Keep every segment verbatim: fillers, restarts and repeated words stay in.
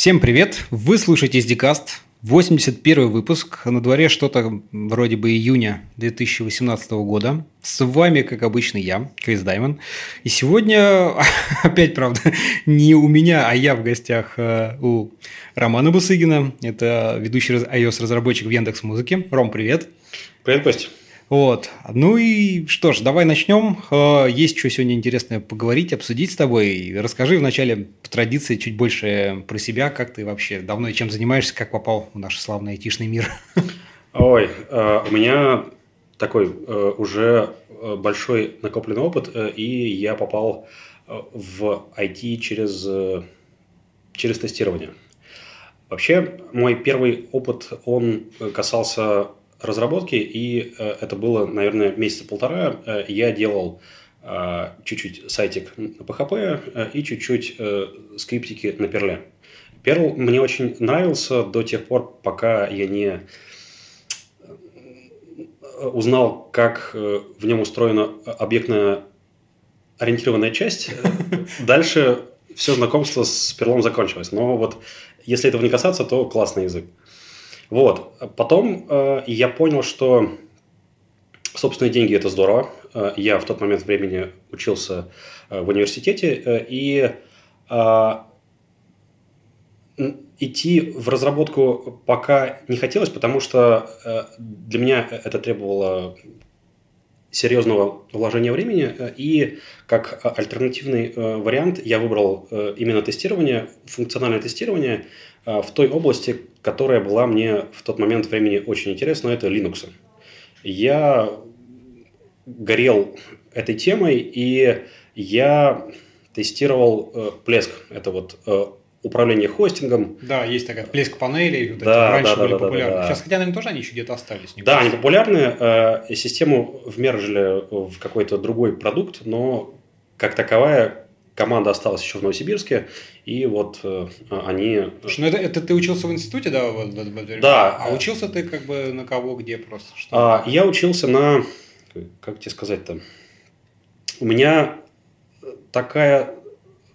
Всем привет! Вы слушаете эс ди каст, восемьдесят первый выпуск, на дворе что-то вроде бы июня две тысячи восемнадцатого года. С вами, как обычно, я, Крис Даймон. И сегодня, опять, правда, не у меня, а я в гостях у Романа Бусыгина. Это ведущий iOS-разработчик в Яндекс.Музыке. Ром, привет! Привет, Костя! Вот. Ну и что ж, давай начнем. Есть что сегодня интересное поговорить, обсудить с тобой. Расскажи вначале по традиции чуть больше про себя, как ты вообще давно и чем занимаешься, как попал в наш славный айтишный мир. Ой, у меня такой уже большой накопленный опыт, и я попал в ай ти через, через тестирование. Вообще, мой первый опыт, он касался... разработки, и э, это было, наверное, месяца полтора. Э, я делал э, чуть-чуть сайтик на пэ хэ пэ э, и чуть-чуть э, скриптики на Perl. Perl мне очень нравился до тех пор, пока я не узнал, как э, в нем устроена объектно-ориентированная часть. Дальше все знакомство с Perl закончилось. Но вот если этого не касаться, то классный язык. Вот. Потом э, я понял, что собственные деньги – это здорово. Э, я в тот момент времени учился э, в университете, э, и э, идти в разработку пока не хотелось, потому что э, для меня это требовало серьезного вложения времени, э, и как альтернативный э, вариант я выбрал э, именно тестирование, функциональное тестирование, в той области, которая была мне в тот момент времени очень интересна, это Linux. Я горел этой темой, и я тестировал э, Plesk. Это вот э, управление хостингом. Да, есть такая Plesk панели. Вот да, раньше да, были да, популярны. Да, да. Сейчас, хотя, наверное, тоже они еще где-то остались. Да, кажется. Они популярны. Э, систему вмержили в какой-то другой продукт, но как таковая... команда осталась еще в Новосибирске, и вот э, они... Слушай, ну это, это ты учился в институте, да? Да. А учился ты как бы на кого, где просто? Что? А, я учился на... Как тебе сказать-то? У меня такая...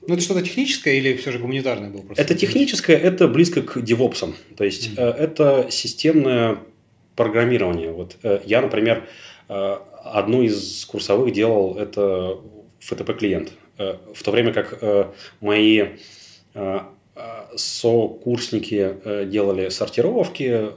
Ну это что-то техническое или все же гуманитарное было? Просто? Это техническое, это близко к девопсам. То есть, mm-hmm. это системное программирование. Вот, я, например, одну из курсовых делал, это эф тэ пэ-клиент. В то время как э, мои э, сокурсники э, делали сортировки,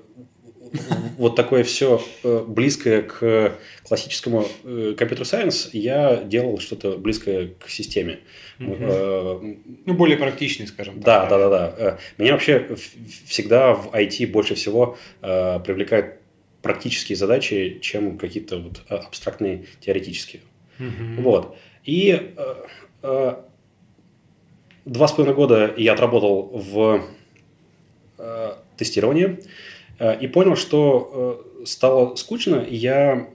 вот такое все э, близкое к классическому э, computer science, я делал что-то близкое к системе. Угу. Э, ну, более практичный, скажем так. Да, да, да, да, да. Меня вообще всегда в ай ти больше всего э, привлекают практические задачи, чем какие-то вот абстрактные теоретические. Угу. Вот. И два с половиной года я отработал в э, тестировании э, и понял, что э, стало скучно. Я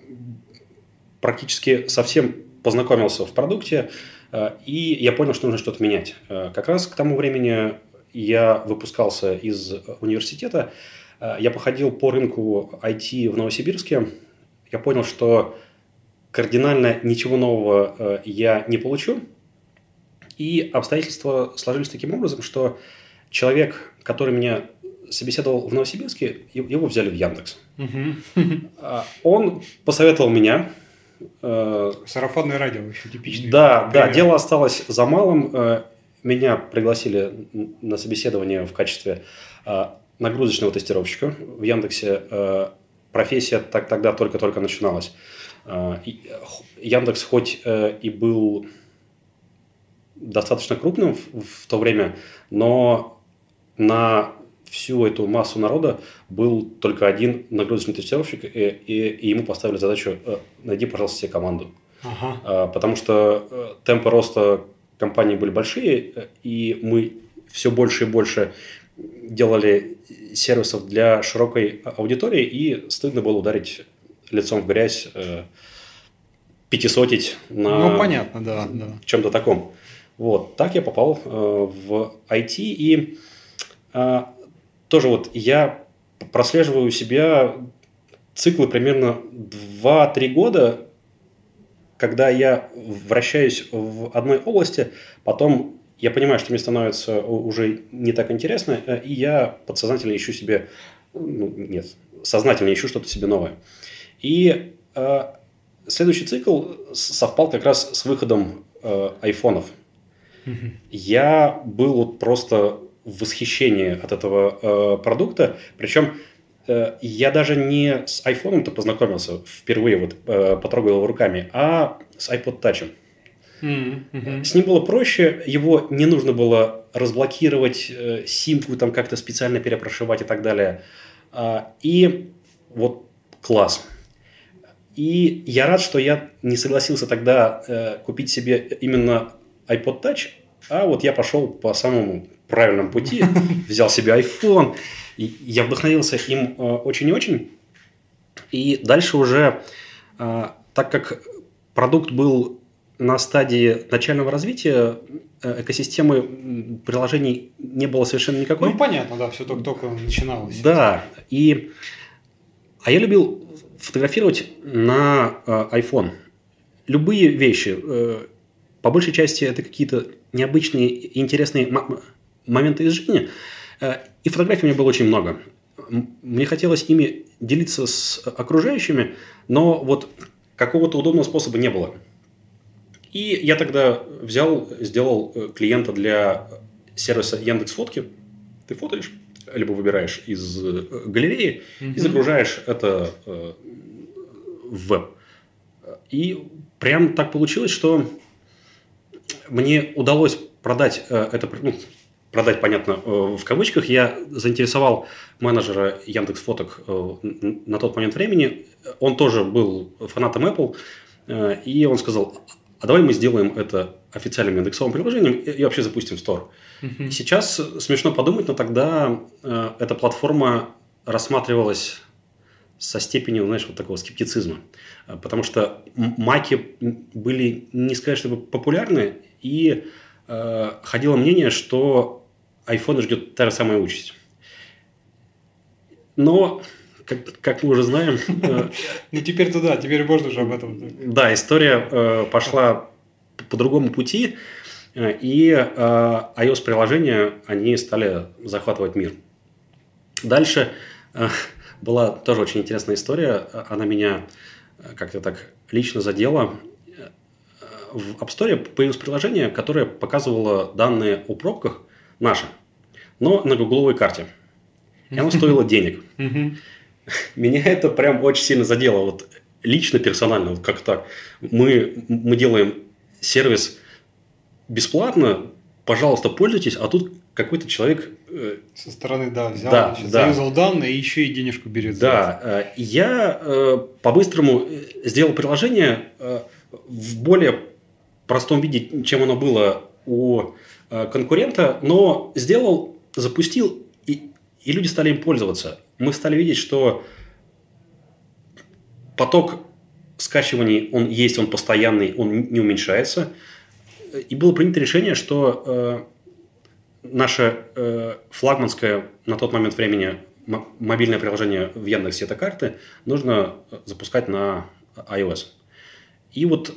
практически совсем познакомился в продукте, э, и я понял, что нужно что-то менять. Э, как раз к тому времени я выпускался из университета, э, я походил по рынку ай ти в Новосибирске, я понял, что кардинально ничего нового э, я не получу. И обстоятельства сложились таким образом, что человек, который меня собеседовал в Новосибирске, его взяли в Яндекс. Uh-huh. Он посоветовал меня. Э, Сарафанное радио еще типичное. Да, да, дело осталось за малым. Э, меня пригласили на собеседование в качестве э, нагрузочного тестировщика в Яндексе. Э, профессия так, тогда только-только начиналась. Яндекс хоть и был достаточно крупным в то время, но на всю эту массу народа был только один нагрузочный тестировщик, и, и, и ему поставили задачу «найди, пожалуйста, себе команду». Ага. Потому что темпы роста компании были большие, и мы все больше и больше делали сервисов для широкой аудитории, и стыдно было ударить лицом в грязь, э, пятисотить на ну, понятно, да, да. чем-то таком. Вот, так я попал э, в ай ти, и э, тоже вот я прослеживаю у себя циклы примерно два-три года, когда я вращаюсь в одной области, потом я понимаю, что мне становится уже не так интересно, и я подсознательно ищу себе, ну, нет, сознательно ищу что-то себе новое. И э, следующий цикл совпал как раз с выходом э, айфонов. Mm-hmm. Я был вот просто в восхищении от этого э, продукта, причем э, я даже не с айфоном-то познакомился впервые, вот э, потрогал его руками, а с iPod Touch. Mm-hmm. С ним было проще, его не нужно было разблокировать, э, симку там как-то специально перепрошивать и так далее. А, и вот класс. И я рад, что я не согласился тогда э, купить себе именно iPod Touch, а вот я пошел по самому правильному пути, взял себе iPhone, и я вдохновился им э, очень и очень. И дальше уже, э, так как продукт был на стадии начального развития, экосистемы приложений не было совершенно никакой. Ну, понятно, да, все только-только начиналось. Да, и... А я любил фотографировать на iPhone. Любые вещи. По большей части это какие-то необычные и интересные м- моменты из жизни. И фотографий у меня было очень много. Мне хотелось ими делиться с окружающими, но вот какого-то удобного способа не было. И я тогда взял, сделал клиента для сервиса Яндекс.Фотки. Ты фотоешь, либо выбираешь из галереи mm-hmm. и загружаешь это э, в веб. И прям так получилось, что мне удалось продать э, это, ну, продать, понятно, э, в кавычках. Я заинтересовал менеджера Яндекс.Фоток э, на тот момент времени. Он тоже был фанатом Apple. Э, и он сказал... А давай мы сделаем это официальным индексовым приложением и вообще запустим в Store. Uh-huh. Сейчас смешно подумать, но тогда э, эта платформа рассматривалась со степенью, знаешь, вот такого скептицизма. Потому что маки были, не сказать, чтобы популярны, и э, ходило мнение, что iPhone ждет та же самая участь. Но... Как, как мы уже знаем... Ну, теперь туда, теперь можно уже об этом. Да, история э, пошла по другому пути, э, и э, iOS-приложения, они стали захватывать мир. Дальше э, была тоже очень интересная история, она меня как-то так лично задела. В App Store появилось приложение, которое показывало данные о пробках наши, но на гугловой карте. И оно стоило денег. Меня это прям очень сильно задело, вот лично, персонально, вот как так. Мы, мы делаем сервис бесплатно, пожалуйста, пользуйтесь, а тут какой-то человек... Э, Со стороны, да, взял, да, значит, да. Завязал данные и еще и денежку берет. Да, э, я э, по-быстрому сделал приложение э, в более простом виде, чем оно было у э, конкурента, но сделал, запустил, и, и люди стали им пользоваться. Мы стали видеть, что поток скачиваний, он есть, он постоянный, он не уменьшается. И было принято решение, что э, наше э, флагманское на тот момент времени м- мобильное приложение в Яндексе, это карты, нужно запускать на iOS. И вот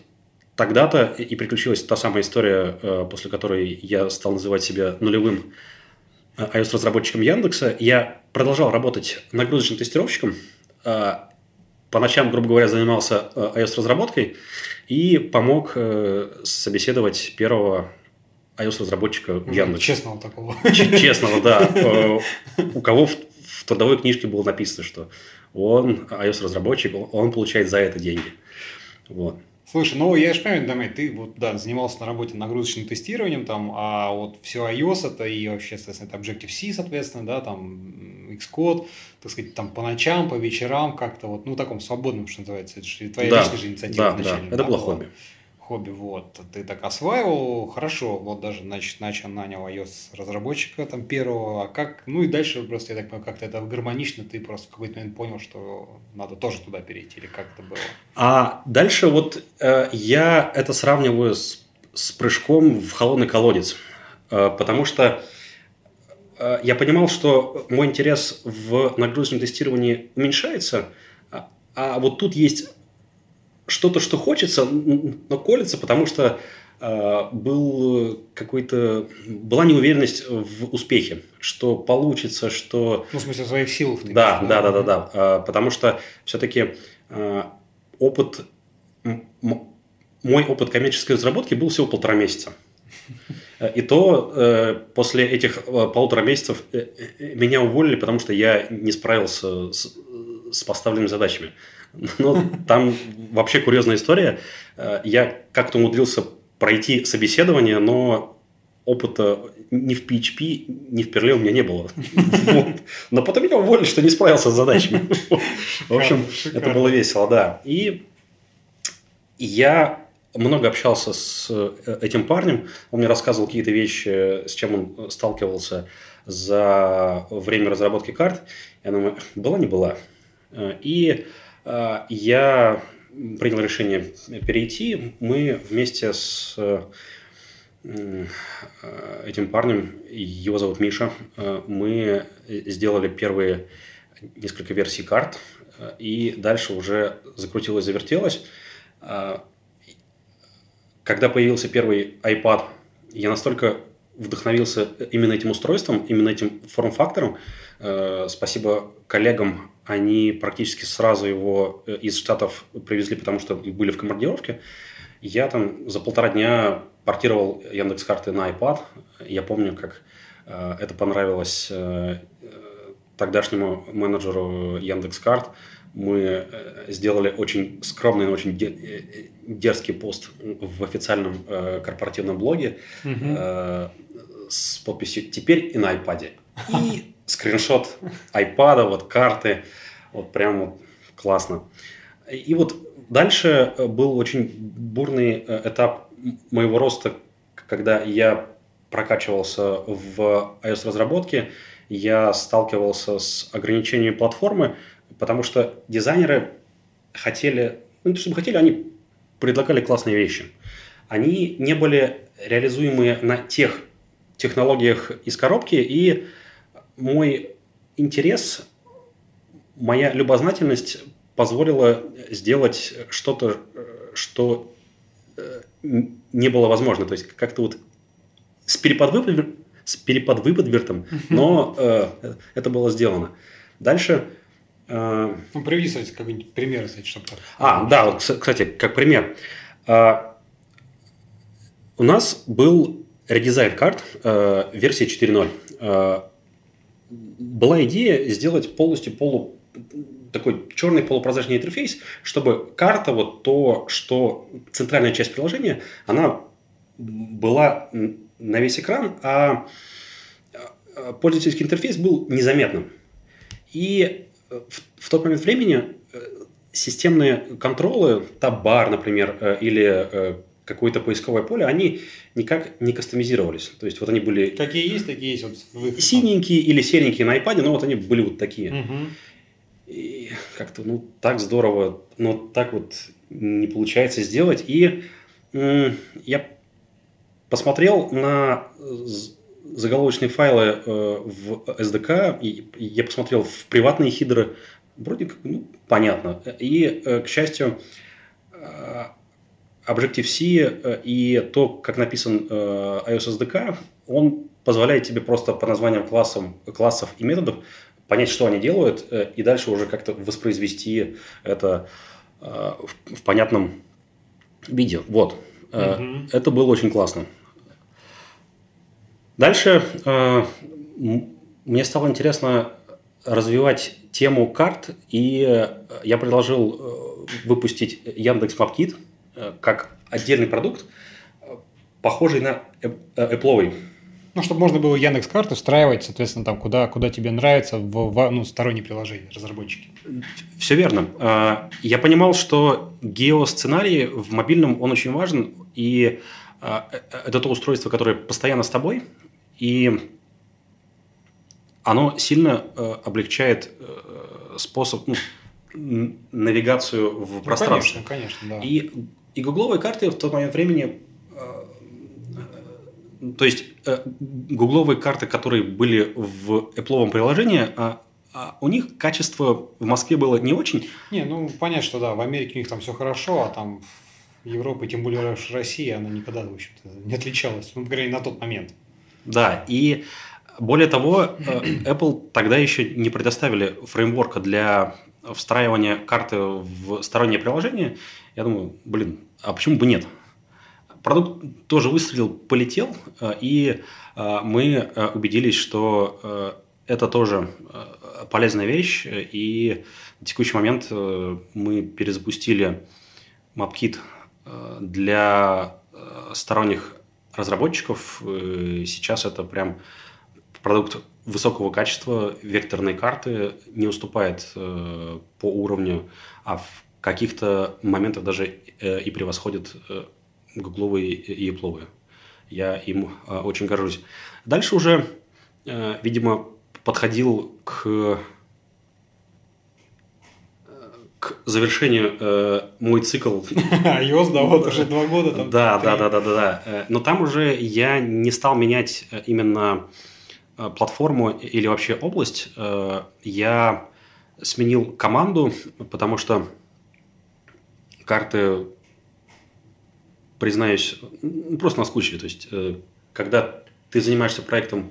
тогда-то и приключилась та самая история, э, после которой я стал называть себя нулевым iOS-разработчиком Яндекса. Я продолжал работать нагрузочным тестировщиком. По ночам, грубо говоря, занимался iOS-разработкой и помог собеседовать первого iOS-разработчика в Яндексе. Честного такого. Честного, да. У кого в трудовой книжке было написано, что он iOS-разработчик, он получает за это деньги. Вот. Слушай, ну я же понимаю, Дамир, ты вот, да, занимался на работе нагрузочным тестированием, там, а вот все iOS это и вообще, соответственно, это Objective-C, соответственно, да, там Xcode, так сказать, там по ночам, по вечерам, как-то вот, ну, таком свободном, что называется, это же твоя, да, личная же инициатива, да, начальная. Да, это да, было хобби. Хобби, вот, ты так осваивал, хорошо, вот даже, значит, начал, нанял iOS-разработчика там первого, а как, ну и дальше просто, я так понимаю, как-то это гармонично, ты просто в какой-то момент понял, что надо тоже туда перейти, или как это было? А дальше вот э, я это сравниваю с, с прыжком в холодный колодец, э, потому что э, я понимал, что мой интерес в нагрузочном тестировании уменьшается, а, а вот тут есть... Что-то, что хочется, но колется, потому что был какой-то, была неуверенность в успехе, что получится, что... Ну, в смысле, своих сил. Да, да, да, да, да, да. Потому что все-таки опыт, мой опыт коммерческой разработки был всего полтора месяца. И то после этих полутора месяцев меня уволили, потому что я не справился с, с поставленными задачами. Но там вообще курьезная история. Я как-то умудрился пройти собеседование, но опыта ни в пи эйч пи, ни в Perl у меня не было. Но потом меня уволили, что не справился с задачами. В общем, это было весело, да. И я много общался с этим парнем. Он мне рассказывал какие-то вещи, с чем он сталкивался за время разработки карт. Я думаю, была не была. И я принял решение перейти. Мы вместе с этим парнем, его зовут Миша, мы сделали первые несколько версий карт. И дальше уже закрутилось-завертелось. Когда появился первый iPad, я настолько вдохновился именно этим устройством, именно этим форм-фактором. Спасибо коллегам, они практически сразу его из Штатов привезли, потому что были в командировке. Я там за полтора дня портировал Яндекс.Карты на iPad. Я помню, как это понравилось тогдашнему менеджеру Яндекс.Карт. Мы сделали очень скромный, но очень дерзкий пост в официальном э, корпоративном блоге угу. э, с подписью «Теперь и на iPad». И скриншот iPad, вот карты, вот прям вот классно. И, и вот дальше был очень бурный этап моего роста, когда я прокачивался в iOS-разработке, я сталкивался с ограничениями платформы, потому что дизайнеры хотели, ну не то чтобы хотели, они предлагали классные вещи. Они не были реализуемы на тех технологиях из коробки, и мой интерес, моя любознательность позволила сделать что-то, что не было возможно. То есть как-то вот с переподвыподвертом, с переподвыподвертом, но э, это было сделано. Дальше... Ну, приведи, кстати, какой-нибудь пример, кстати, чтобы... А, да, вот, кстати, как пример. У нас был редизайн карт версии четыре ноль. Была идея сделать полностью полу... такой черный полупрозрачный интерфейс, чтобы карта, вот то, что центральная часть приложения, она была на весь экран, а пользовательский интерфейс был незаметным. И В, в тот момент времени системные контролы, таб-бар, например, или какое-то поисковое поле, они никак не кастомизировались. То есть вот они были... Какие есть, такие есть. Вот синенькие или серенькие на iPad, но вот они были вот такие. Угу. И как-то ну так здорово, но так вот не получается сделать. И м- я посмотрел на... заголовочные файлы э, в эс ди кей, и я посмотрел в приватные хидеры, вроде как, ну, понятно. И, э, к счастью, э, Objective-C и то, как написан э, iOS эс ди кей, он позволяет тебе просто по названиям классам, классов и методов понять, что они делают, э, и дальше уже как-то воспроизвести это э, в, в понятном виде. Вот. Mm-hmm. Э, это было очень классно. Дальше э, мне стало интересно развивать тему карт, и я предложил э, выпустить Яндекс MapKit э, как отдельный продукт, э, похожий на Apple-овый. Ну, чтобы можно было Яндекс.Карты встраивать, соответственно, там, куда, куда тебе нравится, в, в ну, сторонние приложения, разработчики. Все верно. Э, я понимал, что геосценарий в мобильном, он очень важен, и э, это то устройство, которое постоянно с тобой, и оно сильно э, облегчает э, способ, ну, навигацию в ну, пространстве. Конечно, конечно, да. И, и гугловые карты в тот момент времени, э, то есть э, гугловые карты, которые были в Apple-овом приложении, а, а у них качество в Москве было не очень. Не, ну понятно, что да, в Америке у них там все хорошо, а там Европы, тем более Россия, она никогда, в общем-то, не отличалась, ну, по крайней мере, на тот момент. Да, и более того, Apple тогда еще не предоставили фреймворка для встраивания карты в стороннее приложение. Я думаю, блин, а почему бы нет? Продукт тоже выстрелил, полетел, и мы убедились, что это тоже полезная вещь, и на текущий момент мы перезапустили MapKit для сторонних разработчиков. Сейчас это прям продукт высокого качества, векторные карты, не уступает по уровню, а в каких-то моментах даже и превосходит гугловые и эпловые. Я им очень горжусь. Дальше уже, видимо, подходил к, к завершению мой цикл. iOS, да, вот уже два года. Там, да, да, да, да, да, да. Но там уже я не стал менять именно платформу или вообще область. Я сменил команду, потому что карты, признаюсь, просто наскучили. То есть, когда ты занимаешься проектом...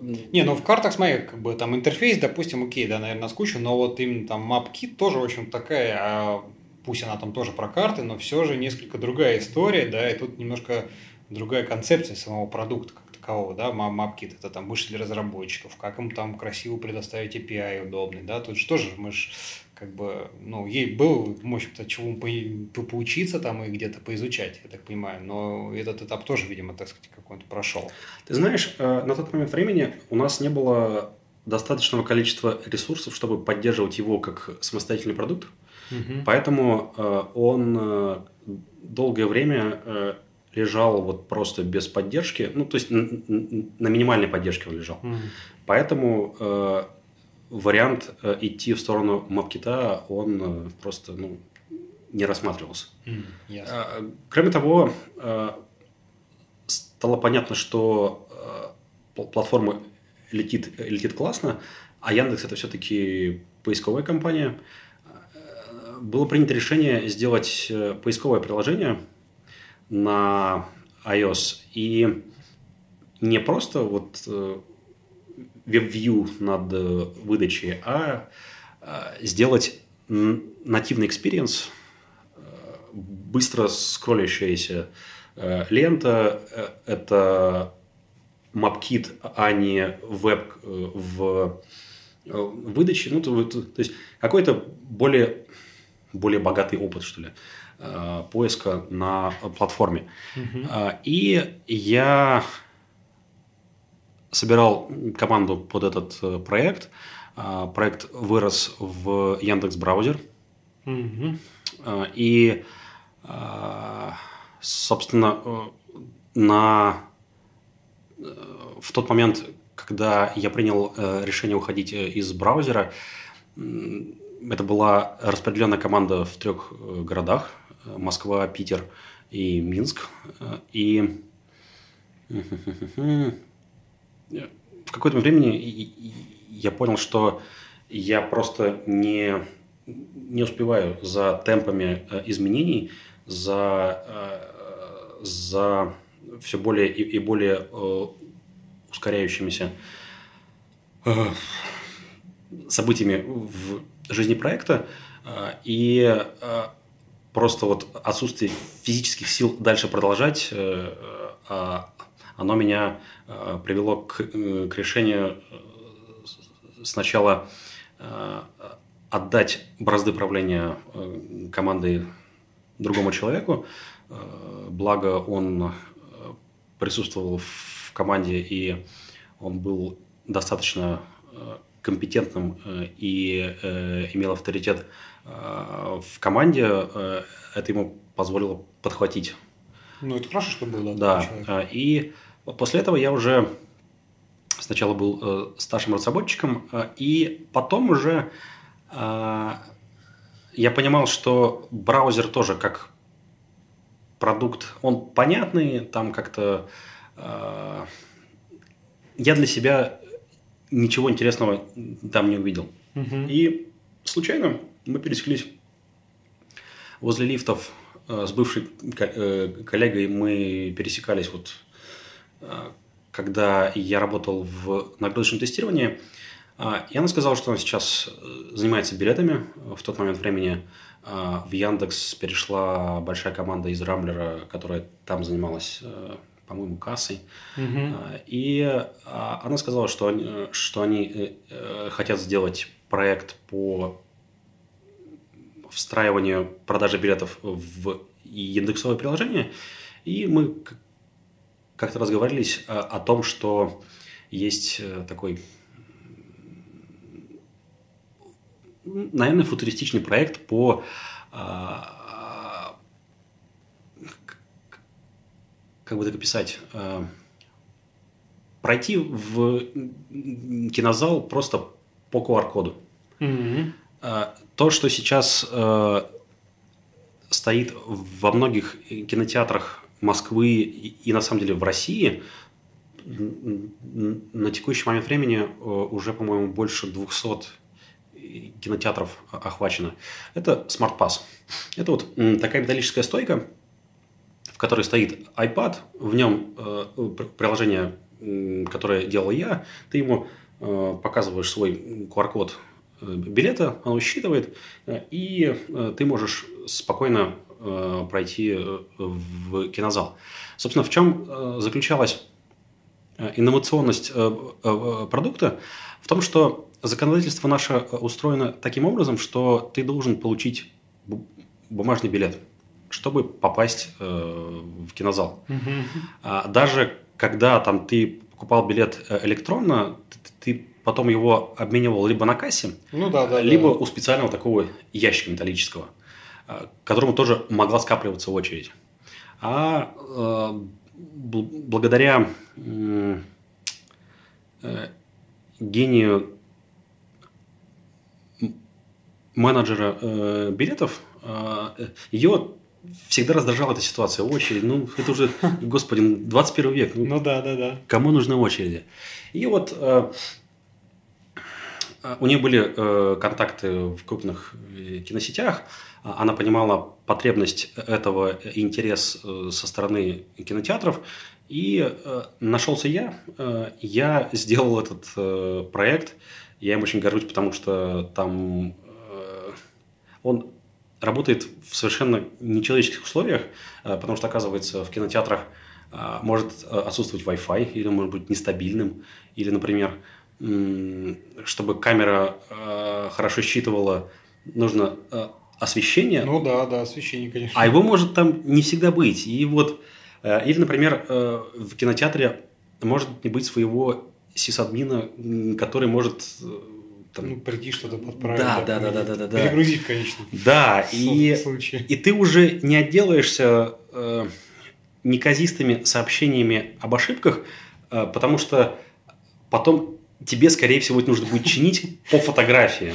Не, ну в картах, смотри, как бы там интерфейс, допустим, окей, да, наверное, наскучен, но вот именно там MapKit тоже, в общем, такая, пусть она там тоже про карты, но все же несколько другая история, да, и тут немножко другая концепция самого продукта как такового, да, MapKit это там больше для разработчиков, как им там красиво предоставить эй пи ай удобный, да, тут же тоже мы же как бы, ну, ей было, в общем-то, чему по- поучиться там и где-то поизучать, я так понимаю, но этот этап тоже, видимо, так сказать, какой-то прошел. Ты знаешь, на тот момент времени у нас не было достаточного количества ресурсов, чтобы поддерживать его как самостоятельный продукт, угу. Поэтому он долгое время лежал вот просто без поддержки, ну, то есть на минимальной поддержке он лежал, угу. Поэтому... Вариант идти в сторону MapKit'а, он просто ну, не рассматривался. Mm, yes. Кроме того, стало понятно, что платформа летит, летит классно, а Яндекс – это все-таки поисковая компания. Было принято решение сделать поисковое приложение на iOS и не просто вот... WebView над выдачей, а сделать нативный экспириенс, быстро скроллящаяся лента. Это MapKit, а не веб в выдаче. Ну, то, то есть какой-то более, более богатый опыт, что ли, поиска на платформе. Mm-hmm. И я... собирал команду под этот проект. Проект вырос в Яндекс Браузер. Mm-hmm. И, собственно, на... в тот момент, когда я принял решение уходить из браузера, это была распределенная команда в трех городах. Москва, Питер и Минск. И... в какое-то времени я понял, что я просто не, не успеваю за темпами изменений, за, за все более и, и более ускоряющимися событиями в жизни проекта. И просто вот отсутствие физических сил дальше продолжать оно меня э, привело к, к решению сначала э, отдать бразды правления э, командой другому человеку. Э, благо он присутствовал в команде, и он был достаточно э, компетентным э, и э, имел авторитет э, в команде. Э, это ему позволило подхватить. Ну, это хорошо, что было. Да, да. И... после этого я уже сначала был э, старшим разработчиком, э, и потом уже э, я понимал, что браузер тоже как продукт, он понятный, там как-то э, я для себя ничего интересного там не увидел. Угу. И случайно мы пересеклись возле лифтов с бывшей коллегой мы пересекались, вот, когда я работал в нагрузочном тестировании, и она сказала, что она сейчас занимается билетами. В тот момент времени в Яндекс перешла большая команда из Рамблера, которая там занималась, по-моему, кассой. Угу. И она сказала, что они, что они хотят сделать проект по встраиванию продажи билетов в индексовое приложение. И мы как-то разговорились о том, что есть такой, наверное, футуристичный проект по как бы так описать, пройти в кинозал просто по ку ар коду. Mm-hmm. То, что сейчас э, стоит во многих кинотеатрах Москвы и, и на самом деле в России, на текущий момент времени уже, по-моему, больше двухсот кинотеатров охвачено. Это SmartPass. Это вот такая металлическая стойка, в которой стоит iPad, в нем э, приложение, которое делал я, ты ему э, показываешь свой ку ар код билета, оно считывает, и ты можешь спокойно пройти в кинозал. Собственно, в чем заключалась инновационность продукта? В том, что законодательство наше устроено таким образом, что ты должен получить бумажный билет, чтобы попасть в кинозал. Mm-hmm. Даже когда там, ты покупал билет электронно, ты потом его обменивал либо на кассе, ну, да, да, либо да. у специального такого ящика металлического, к которому тоже могла скапливаться очередь. А э, бл- благодаря э, э, гению менеджера э, билетов э, ее всегда раздражала эта ситуация. Очередь, ну это уже, господи, двадцать первый век. Ну, ну да, да, да. Кому нужны очереди? И вот... Э, У нее были э, контакты в крупных киносетях, она понимала потребность этого, интерес э, со стороны кинотеатров, и э, нашелся я, э, я сделал этот э, проект, я им очень горжусь, потому что там э, он работает в совершенно нечеловеческих условиях, э, потому что, оказывается, в кинотеатрах э, может отсутствовать Wi-Fi, или может быть нестабильным, или, например, чтобы камера э, хорошо считывала, нужно э, освещение. Ну да, да, освещение, конечно. А его может там не всегда быть. И вот, э, или, например, э, в кинотеатре может не быть своего сисадмина, который может... Э, там... Ну, прийти что-то подправить. Да, да, да, да, да, да, да. Перегрузить, конечно. Да, и, и ты уже не отделаешься э, неказистыми сообщениями об ошибках, э, потому что потом... Тебе, скорее всего, это нужно будет чинить по фотографии.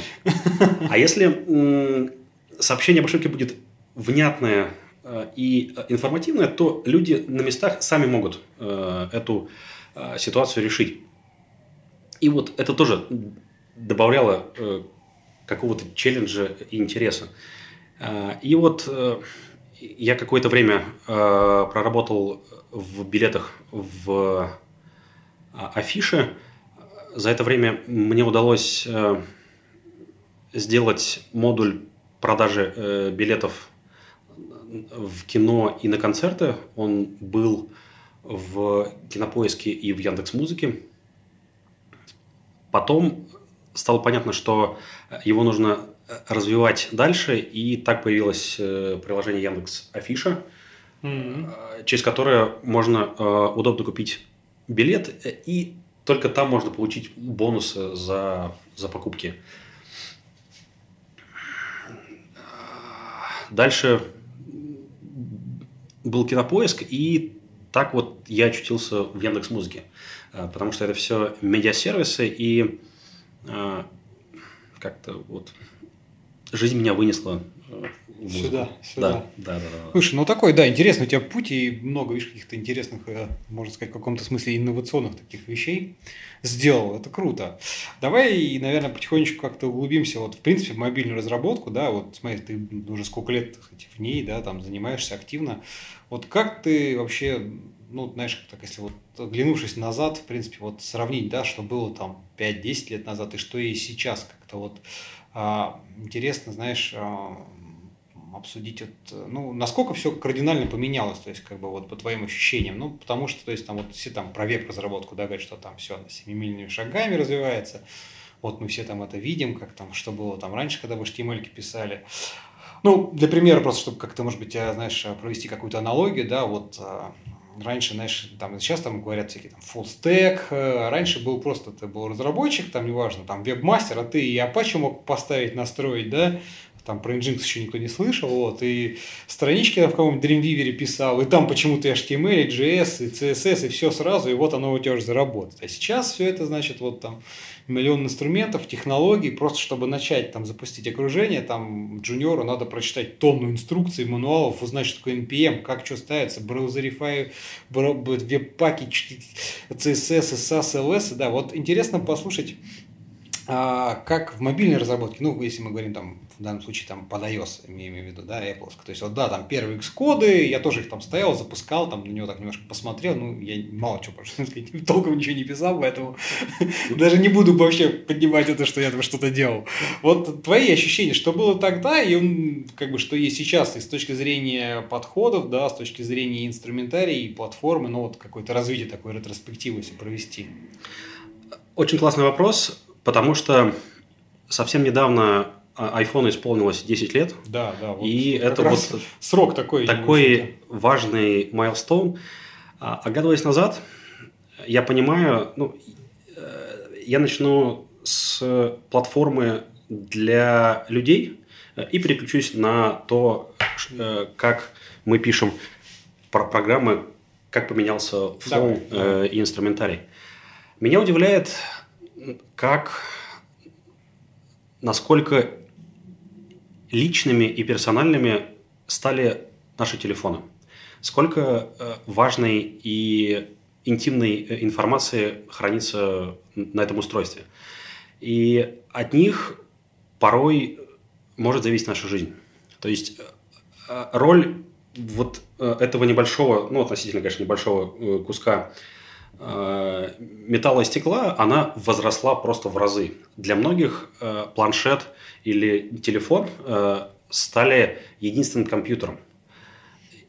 А если сообщение об ошибке будет внятное и информативное, то люди на местах сами могут эту ситуацию решить. И вот это тоже добавляло какого-то челленджа и интереса. И вот я какое-то время проработал в билетах в Афише. За это время мне удалось э, сделать модуль продажи э, билетов в кино и на концерты. Он был в Кинопоиске и в Яндекс.Музыке. Потом стало понятно, что его нужно развивать дальше, и так появилось э, приложение Яндекс.Афиша, mm-hmm. э, через которое можно э, удобно купить билет, и только там можно получить бонусы за, за покупки. Дальше был Кинопоиск, и так вот я очутился в Яндекс.Музыке, потому что это все медиасервисы, и как-то вот жизнь меня вынесла и музыку. Сюда, сюда. Да, да, да, да. Слушай, ну такой, да, интересный у тебя путь и много, видишь, каких-то интересных, можно сказать, в каком-то смысле инновационных таких вещей сделал. Это круто. Давай, наверное, потихонечку как-то углубимся вот, в принципе, в мобильную разработку, да, вот смотри, ты уже сколько лет хоть, в ней, да, там занимаешься активно. Вот как ты вообще, ну, знаешь, так если вот оглянувшись назад, в принципе, вот сравнить, да, что было там пять-десять лет назад и что и сейчас как-то вот а, интересно, знаешь, а, обсудить, вот, ну, насколько все кардинально поменялось, то есть, как бы, вот по твоим ощущениям, ну, потому что, то есть, там, вот все там про веб-разработку, да, говорят, что там все семимильными шагами развивается, вот мы все там это видим, как там, что было там раньше, когда в эйч ти эм эль-ки писали. Ну, для примера, просто, чтобы как-то, может быть, знаешь, провести какую-то аналогию, да, вот... Раньше, знаешь, там, сейчас там говорят всякие там фуллстек, раньше был просто, ты был разработчик, там, неважно, там, веб-мастер, а ты и Apache мог поставить, настроить, да, там, про Nginx еще никто не слышал, вот, и странички там в каком-нибудь Dreamweaver писал, и там почему-то эйч ти эм эль, и джей эс, и си эс эс, и все сразу, и вот оно у тебя уже заработает. А сейчас все это, значит, вот там миллион инструментов, технологий, просто чтобы начать там запустить окружение, там джуниору надо прочитать тонну инструкций, мануалов, узнать, что такое эн пи эм, как что ставится, браузерифай, веб-паки, си эс эс, эс эй эс, эл эс, да, вот интересно послушать, а, как в мобильной разработке, ну, если мы говорим там, в данном случае там под iOS, имеем в виду, да, Apple. То есть, вот да, там первые Xcode, я тоже их там стоял, запускал, там на него так немножко посмотрел, ну, я мало чего, потому что толком ничего не писал, поэтому даже не буду вообще поднимать это, что я там что-то делал. Вот твои ощущения, что было тогда и как бы что есть сейчас, и с точки зрения подходов, да, с точки зрения инструментарий, платформы, ну, вот какое-то развитие такой ретроспективы, если провести. Очень классный вопрос, потому что совсем недавно айфону исполнилось десять лет, да, да, вот и это вот срок такой, такой важный майлстоун. Оглядываясь назад, я понимаю, ну, я начну с платформы для людей и переключусь на то, как мы пишем про программы, как поменялся флоу да, и инструментарий. Меня удивляет, как, насколько личными и персональными стали наши телефоны. Сколько важной и интимной информации хранится на этом устройстве. И от них порой может зависеть наша жизнь. То есть роль вот этого небольшого, ну относительно, конечно, небольшого куска металла и стекла, она возросла просто в разы. Для многих планшет или телефон стали единственным компьютером.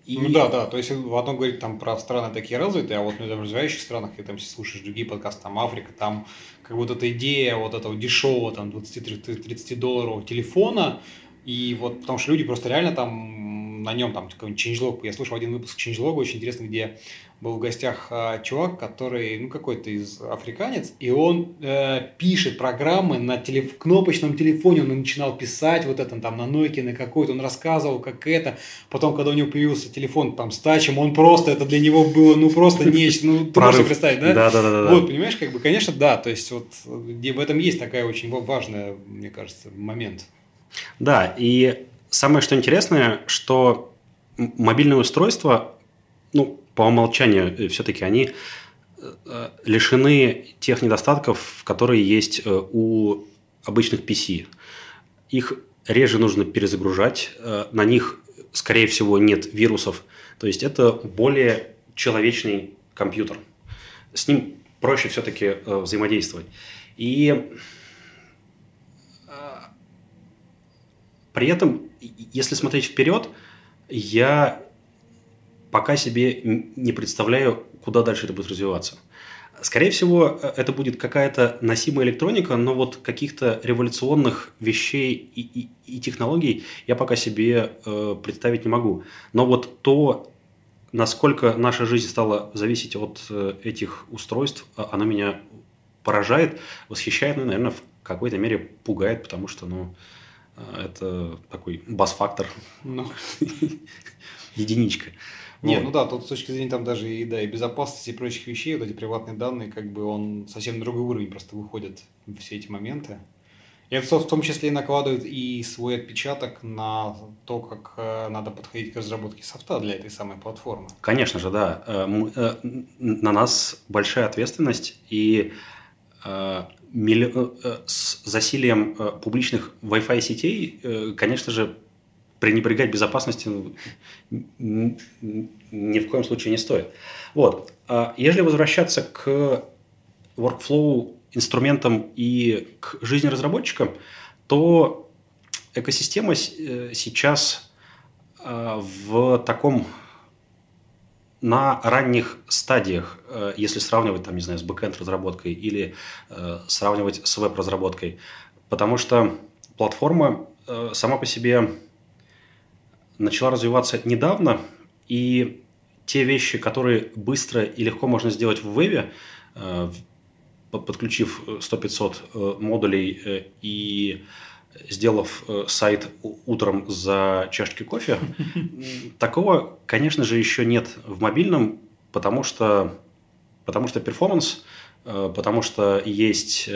И... Ну да, да, то есть в одном говорит там про страны такие развитые, а вот ну, в развивающих странах, и там слушаешь другие подкасты, там Африка, там как вот эта идея вот этого дешевого там двадцать-тридцать долларового телефона, и вот потому что люди просто реально там на нем там какой-нибудь ченджлог, я слушал один выпуск ченджлога, очень интересный, где был в гостях а, чувак, который, ну, какой-то из африканец, и он э, пишет программы на телеф... кнопочном телефоне, он начинал писать вот это, там, на Nokia, на какой-то, он рассказывал, как это, потом, когда у него появился телефон, там, с тачем, он просто, это для него было, ну, просто нечто, ну, ты можешь представить, да? Да, да, да. Вот, понимаешь, как бы, конечно, да, то есть, вот, в этом есть такая очень важная, мне кажется, момент. Да, и самое, что интересное, что мобильное устройство, ну, по умолчанию все-таки они лишены тех недостатков, которые есть у обычных пи си. Их реже нужно перезагружать, на них, скорее всего, нет вирусов. То есть это более человечный компьютер. С ним проще все-таки взаимодействовать. И при этом, если смотреть вперед, я... пока себе не представляю, куда дальше это будет развиваться. Скорее всего, это будет какая-то носимая электроника, но вот каких-то революционных вещей и, и, и технологий я пока себе э, представить не могу. Но вот то, насколько наша жизнь стала зависеть от э, этих устройств, оно меня поражает, восхищает, ну, наверное, в какой-то мере пугает, потому что, ну, это такой бас-фактор. Единичка. Нет, ну да, тут с точки зрения там даже и, да, и безопасности и прочих вещей, вот эти приватные данные, как бы он совсем на другой уровень просто выходит все эти моменты. И это в том числе и накладывает и свой отпечаток на то, как надо подходить к разработке софта для этой самой платформы. Конечно же, да. На нас большая ответственность, и с засилием публичных Wi-Fi сетей, конечно же, пренебрегать безопасностью ни в коем случае не стоит. Вот. Если возвращаться к workflow инструментам и к жизни разработчикам, то экосистема сейчас в таком на ранних стадиях, если сравнивать там, не знаю, с бэкэнд-разработкой или сравнивать с веб-разработкой, потому что платформа сама по себе начала развиваться недавно, и те вещи, которые быстро и легко можно сделать в вебе, подключив сто-пятьсот модулей и сделав сайт утром за чашкой кофе, такого, конечно же, еще нет в мобильном, потому что потому что перформанс, потому что есть,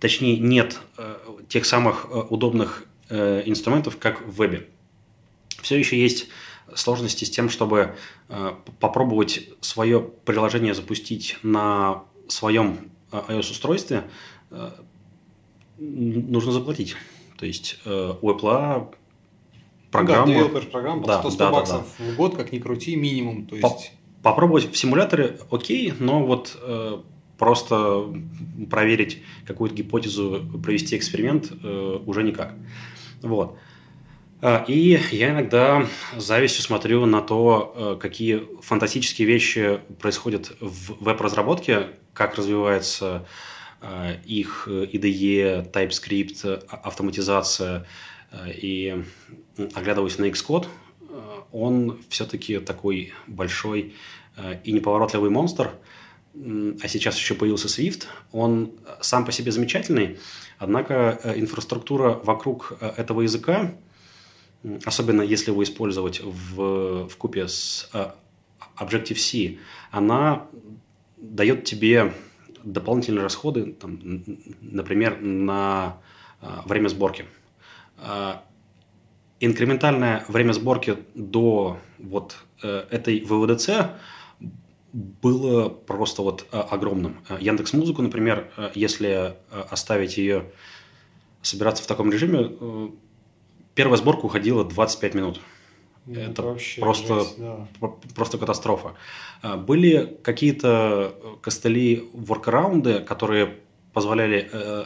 точнее, нет тех самых удобных инструментов, как в вебе. Все еще есть сложности с тем, чтобы э, попробовать свое приложение запустить на своем iOS-устройстве, э, нужно заплатить. То есть э, у Apple программа... Ну да, девелопер-программа, да, сто, сто да, баксов да, да. в год, как ни крути, минимум. То есть... По- попробовать в симуляторе окей, но вот э, просто проверить какую-то гипотезу, провести эксперимент э, уже никак. Вот. И я иногда с завистью смотрю на то, какие фантастические вещи происходят в веб-разработке, как развивается их ай ди и, TypeScript, автоматизация. И оглядываясь на Xcode, он все-таки такой большой и неповоротливый монстр. А сейчас еще появился Swift. Он сам по себе замечательный, однако инфраструктура вокруг этого языка, особенно если его использовать в, в купе с Objective-C, она дает тебе дополнительные расходы, там, например, на время сборки. Инкрементальное время сборки до вот этой дабл ю дабл ю ди си было просто вот огромным. Яндекс.Музыку, например, если оставить ее собираться в таком режиме, первая сборка уходила двадцать пять минут. Это, это вообще просто, жесть, да. просто катастрофа. Были какие-то костыли, воркараунды, которые позволяли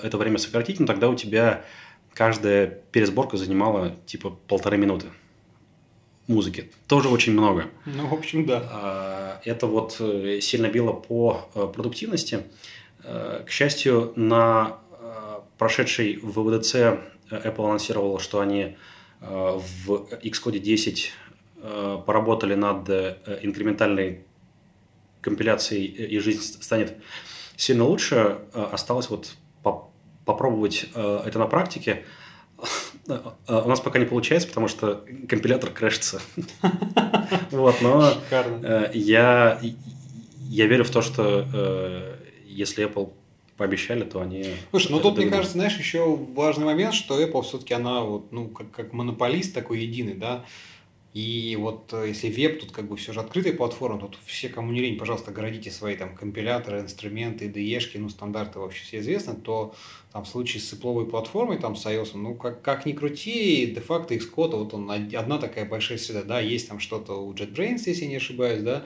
это время сократить, но тогда у тебя каждая пересборка занимала типа полторы минуты музыки. Тоже очень много. Ну, в общем, да. Это вот сильно било по продуктивности. К счастью, на прошедшей дабл ю дабл ю ди си Apple анонсировала, что они в Xcode десять поработали над инкрементальной компиляцией, и жизнь станет сильно лучше. Осталось вот попробовать это на практике. У нас пока не получается, потому что компилятор крэшится. Но я верю в то, что если Apple пообещали, то они... Слушай, ну тут, мне кажется, знаешь, еще важный момент, что Apple все-таки она вот, ну, как, как монополист такой единый, да, и вот если веб, тут как бы все же открытая платформа, тут все, кому не лень, пожалуйста, городите свои там компиляторы, инструменты, ай ди и-шки, ну, стандарты вообще все известны, то там в случае с Apple-овой платформой, там с iOS, ну, как, как ни крути, де-факто Xcode, вот он одна такая большая среда, да, есть там что-то у JetBrains, если я не ошибаюсь, да.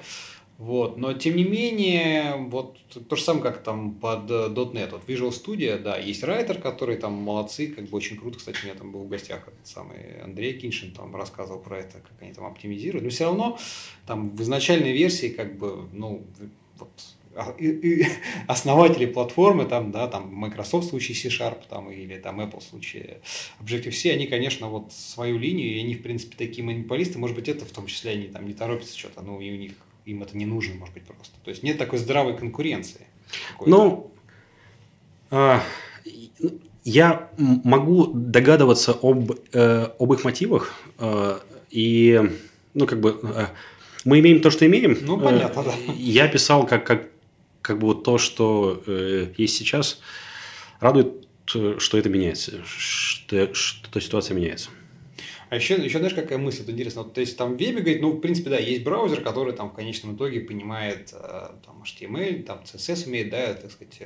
Вот. Но, тем не менее, вот то же самое, как там под .дот нет, вот Visual Studio, да, есть Writer, который там молодцы, как бы очень круто, кстати, у меня там был в гостях этот самый Андрей Киншин, там рассказывал про это, как они там оптимизируют, но все равно там в изначальной версии, как бы, ну, вот, основатели платформы, там, да, там Microsoft в случае C-Sharp, там, или там Apple в случае Objective-C, они, конечно, вот свою линию, и они, в принципе, такие монополисты, может быть, это в том числе они там не торопятся что-то, ну, и у них им это не нужно, может быть, просто. То есть нет такой здравой конкуренции. Какой-то. Ну, э, я могу догадываться об, э, об их мотивах. Э, и, ну, как бы, э, мы имеем то, что имеем. Ну, понятно, э, да. Я писал как, как как бы вот то, что э, есть сейчас, радует, что это меняется, что, что ситуация меняется. А еще, еще знаешь, какая мысль интересная? Вот, то есть, там в вебе говорит, ну, в принципе, да, есть браузер, который там в конечном итоге понимает там, эйч ти эм эль, там, си эс эс умеет, да, так сказать,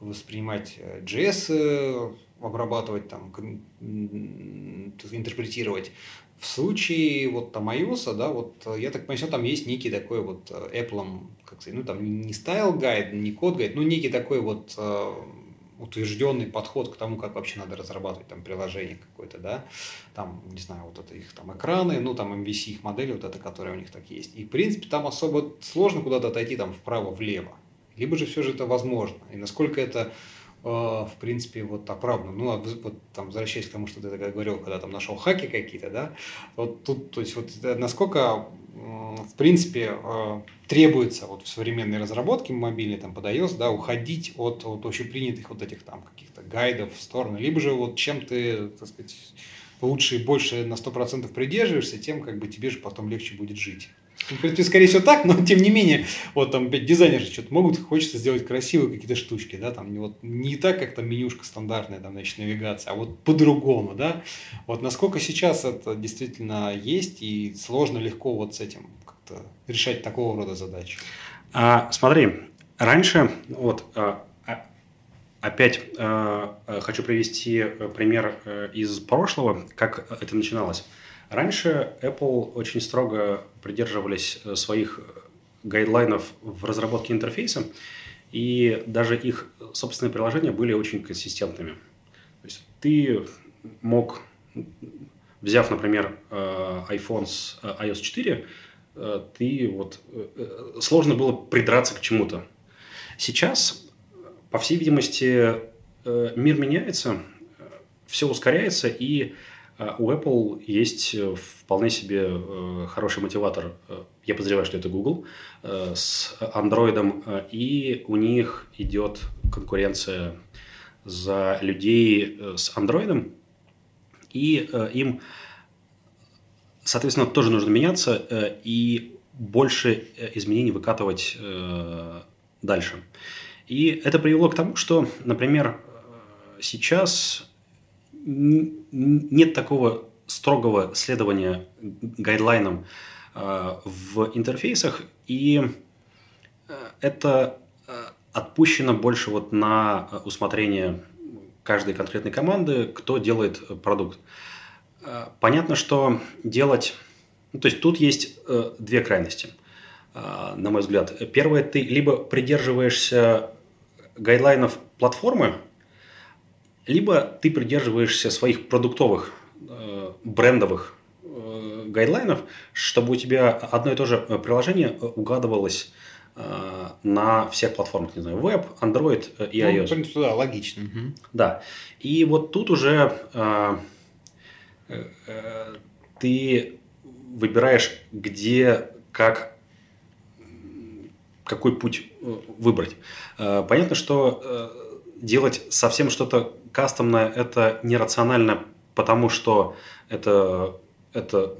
воспринимать джей эс, обрабатывать, там, интерпретировать. В случае вот там iOS, да, вот я так понимаю, там есть некий такой вот Apple, как сказать, ну, там не стайл-гайд, не код-гайд, но некий такой вот утвержденный подход к тому, как вообще надо разрабатывать там приложение какое-то, да, там, не знаю, вот это их там экраны, ну, там эм ви си их модели, вот это, которая у них так есть. И, в принципе, там особо сложно куда-то отойти там вправо-влево. Либо же все же это возможно. И насколько это, э, в принципе, вот оправдано. Ну, а вот там, возвращаясь к тому, что ты тогда говорил, когда там нашел хаки какие-то, да, вот тут, то есть, вот насколько, э, в принципе, э, требуется вот в современной разработке мобильной, там, под iOS, да, уходить от, от общепринятых вот этих там каких-то гайдов в сторону, либо же вот чем ты, так сказать, лучше и больше на сто процентов придерживаешься, тем как бы тебе же потом легче будет жить. В принципе, скорее всего, так, но тем не менее, вот там опять дизайнеры что-то могут, хочется сделать красивые какие-то штучки, да, там вот, не так, как там менюшка стандартная, там, значит, навигация, а вот по-другому, да. Вот насколько сейчас это действительно есть, и сложно легко вот с этим как-то решать такого рода задачи. А, смотри, раньше, вот, а, опять а, хочу привести пример из прошлого, как это начиналось. Раньше Apple очень строго придерживались своих гайдлайнов в разработке интерфейса, и даже их собственные приложения были очень консистентными. То есть ты мог, взяв, например, iPhone с ай о эс четыре, ты вот, сложно было придраться к чему-то. Сейчас, по всей видимости, мир меняется, все ускоряется, и у Apple есть вполне себе хороший мотиватор, я подозреваю, что это Google, с Android, и у них идет конкуренция за людей с Android, и им, соответственно, тоже нужно меняться и больше изменений выкатывать дальше. И это привело к тому, что, например, сейчас нет такого строгого следования гайдлайнам в интерфейсах, и это отпущено больше вот на усмотрение каждой конкретной команды, кто делает продукт. Понятно, что делать... Ну, то есть тут есть две крайности, на мой взгляд. Первое, ты либо придерживаешься гайдлайнов платформы, либо ты придерживаешься своих продуктовых, э, брендовых э, гайдлайнов, чтобы у тебя одно и то же приложение угадывалось э, на всех платформах, не знаю, веб, Android э, и iOS. Ну, в принципе, да, логично. Угу. Да. И вот тут уже э, э, ты выбираешь, где, как, какой путь выбрать. Э, понятно, что э, делать совсем что-то кастомное – это нерационально, потому что это, это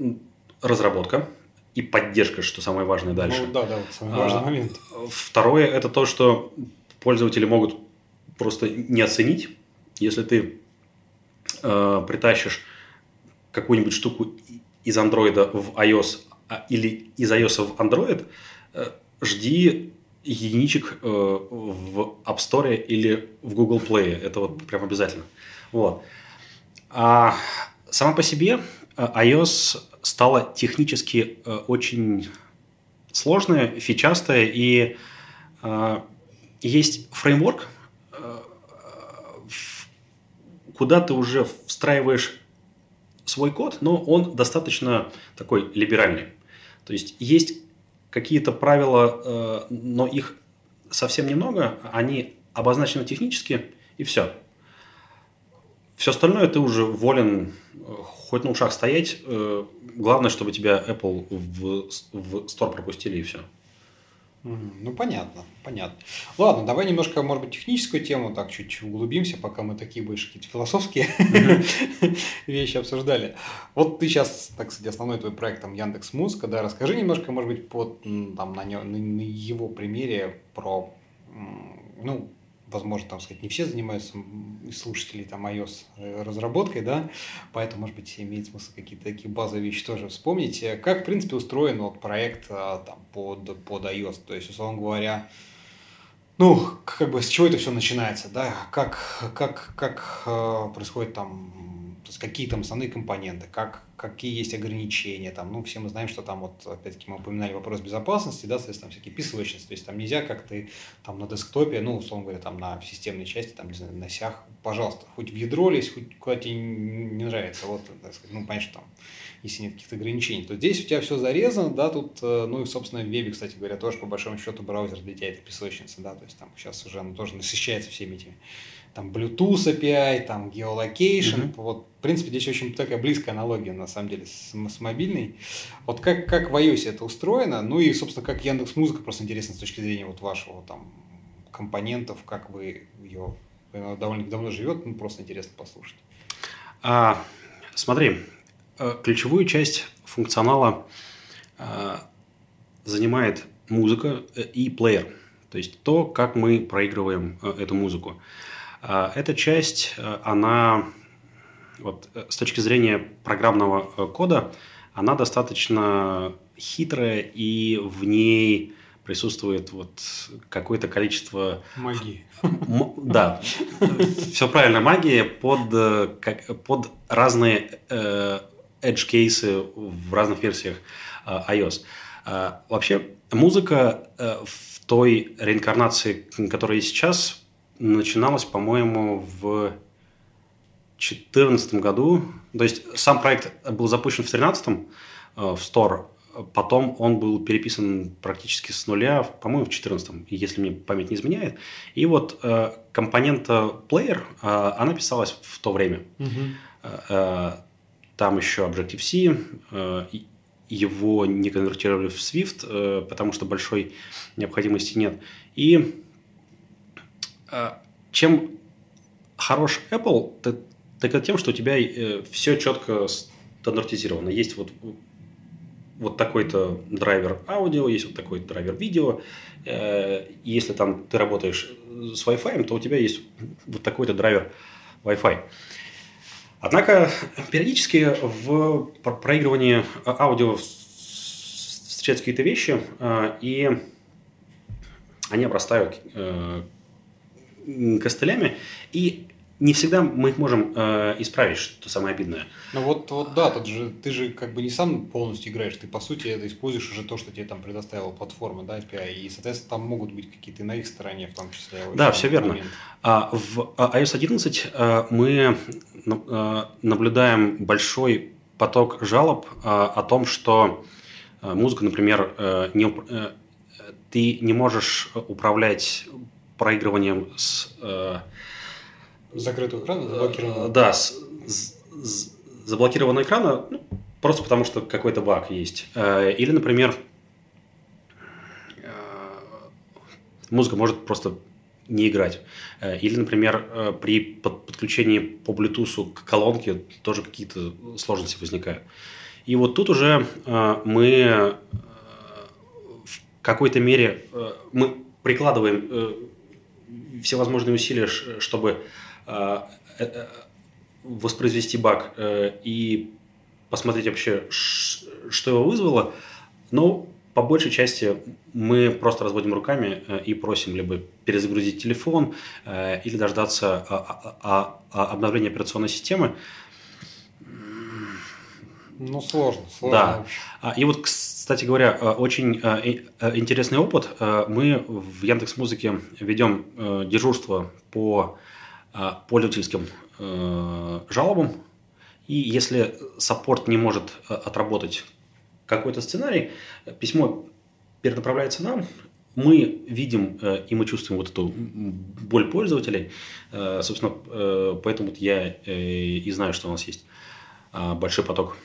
разработка и поддержка, что самое важное дальше. Ну, да, да, самый важный а, момент. Второе – это то, что пользователи могут просто не оценить. Если ты э, притащишь какую-нибудь штуку из Android в iOS или из iOS в Android, э, жди единичек в App Store или в Google Play. Это вот прям обязательно. Вот. А сама по себе iOS стала технически очень сложная, фичастая, и есть фреймворк, куда ты уже встраиваешь свой код, но он достаточно такой либеральный. То есть есть какие-то правила, но их совсем немного, они обозначены технически, и все. Все остальное ты уже волен хоть на ушах стоять. Главное, чтобы тебя Apple в, в Store пропустили, и все. Ну, понятно, понятно. Ладно, давай немножко, может быть, техническую тему так чуть углубимся, пока мы такие больше какие-то философские mm-hmm. вещи обсуждали. Вот ты сейчас, так сказать, основной твой проект там Яндекс.Музыка, да, расскажи немножко, может быть, под, там, на, нем, на его примере про, ну, возможно, там, сказать, не все занимаются, слушатели там iOS разработкой, да, поэтому, может быть, имеет смысл какие-то такие базовые вещи тоже вспомнить. Как, в принципе, устроен вот проект там, под, под iOS, то есть, условно говоря, ну, как бы с чего это все начинается, да, как, как, как происходит там, то есть, какие там основные компоненты, как, какие есть ограничения, там, ну, все мы знаем, что там, вот, опять-таки, мы упоминали вопрос безопасности, да, соответственно, всякие песочницы, то есть, там нельзя, как ты, там, на десктопе, ну, условно говоря, там, на системной части, там, не знаю, на сях, пожалуйста, хоть в ядро лезь, хоть куда тебе не нравится, вот, так сказать, ну, понятно, что там, если нет каких-то ограничений, то здесь у тебя все зарезано, да, тут, ну, и, собственно, в вебе, кстати говоря, тоже, по большому счету, браузер для тебя это песочница, да, то есть, там, сейчас уже, ну, тоже насыщается всеми этими, там, Bluetooth эй пи ай, там, Geolocation, mm-hmm. вот, в принципе, здесь очень такая близкая аналогия, на самом деле, с, с мобильной. Вот как, как в iOS это устроено, ну и, собственно, как Яндекс.Музыка, просто интересно с точки зрения вот вашего там компонентов, как вы ее, она довольно давно живет, ну, просто интересно послушать. А, смотри, ключевую часть функционала а, занимает музыка и плеер, то есть то, как мы проигрываем эту музыку. А, эта часть, она... Вот, с точки зрения программного кода, она достаточно хитрая, и в ней присутствует вот какое-то количество... Магии. М- да, все правильно, магия под, как, под разные э, edge-кейсы в разных версиях э, iOS. Э, вообще, музыка э, в той реинкарнации, которая есть сейчас, начиналась, по-моему, в... две тысячи четырнадцатом году, то есть сам проект был запущен в две тысячи тринадцатом в Store, потом он был переписан практически с нуля, по-моему, в две тысячи четырнадцатом, если мне память не изменяет. И вот компонента Player, она писалась в то время. Mm-hmm. Там еще Objective-C, его не конвертировали в Swift, потому что большой необходимости нет. И чем хорош Apple, ты так это тем, что у тебя э, все четко стандартизировано. Есть вот, вот такой-то драйвер аудио, есть вот такой драйвер видео. Э, если там ты работаешь с Wi-Fi, то у тебя есть вот такой-то драйвер Wi-Fi. Однако периодически в проигрывании аудио встречаются какие-то вещи, э, и они обрастают э, костылями. И не всегда мы их можем э, исправить, что самое обидное. Ну вот, вот да, тут же, ты же как бы не сам полностью играешь, ты по сути это используешь уже то, что тебе там предоставила платформа, да, эй пи ай, и, соответственно, там могут быть какие-то на их стороне, в том числе. Да, все верно. А, в iOS одиннадцать а, мы а, наблюдаем большой поток жалоб а, о том, что а, музыка, например, а, не, а, ты не можешь управлять проигрыванием с... А, закрытого экрана, заблокированного. Да, с, с, с, заблокированного экрана, ну, просто потому что какой-то баг есть. Или, например, музыка может просто не играть. Или, например, при подключении по Bluetooth к колонке тоже какие-то сложности возникают. И вот тут уже мы в какой-то мере мы прикладываем всевозможные усилия, чтобы воспроизвести баг и посмотреть вообще, что его вызвало, но по большей части мы просто разводим руками и просим либо перезагрузить телефон или дождаться обновления операционной системы. Ну, сложно, сложно. Да. И вот, кстати говоря, очень интересный опыт. Мы в Яндекс.Музыке ведем дежурство по пользовательским э, жалобам, и если саппорт не может отработать какой-то сценарий, письмо перенаправляется нам, мы видим э, и мы чувствуем вот эту боль пользователей, э, собственно, э, поэтому я э, и знаю, что у нас есть э, большой поток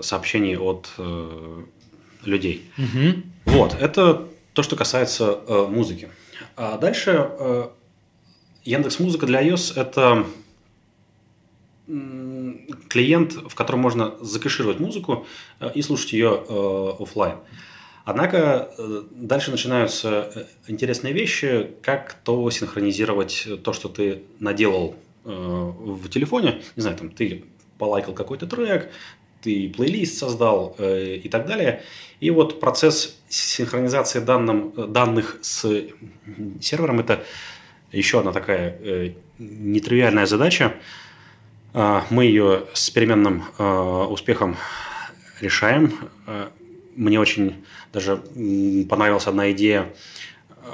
сообщений от э, людей. Угу. Вот, это то, что касается э, музыки. А дальше э, Яндекс.Музыка для iOS – это клиент, в котором можно закэшировать музыку э, и слушать ее э, офлайн. Однако э, дальше начинаются интересные вещи, как то синхронизировать то, что ты наделал э, в телефоне. Не знаю, там ты полайкал какой-то трек, ты плейлист создал э, и так далее. И вот процесс синхронизации данным, данных с сервером – это еще одна такая э, нетривиальная задача. Э, мы ее с переменным э, успехом решаем. Э, мне очень даже понравилась одна идея э,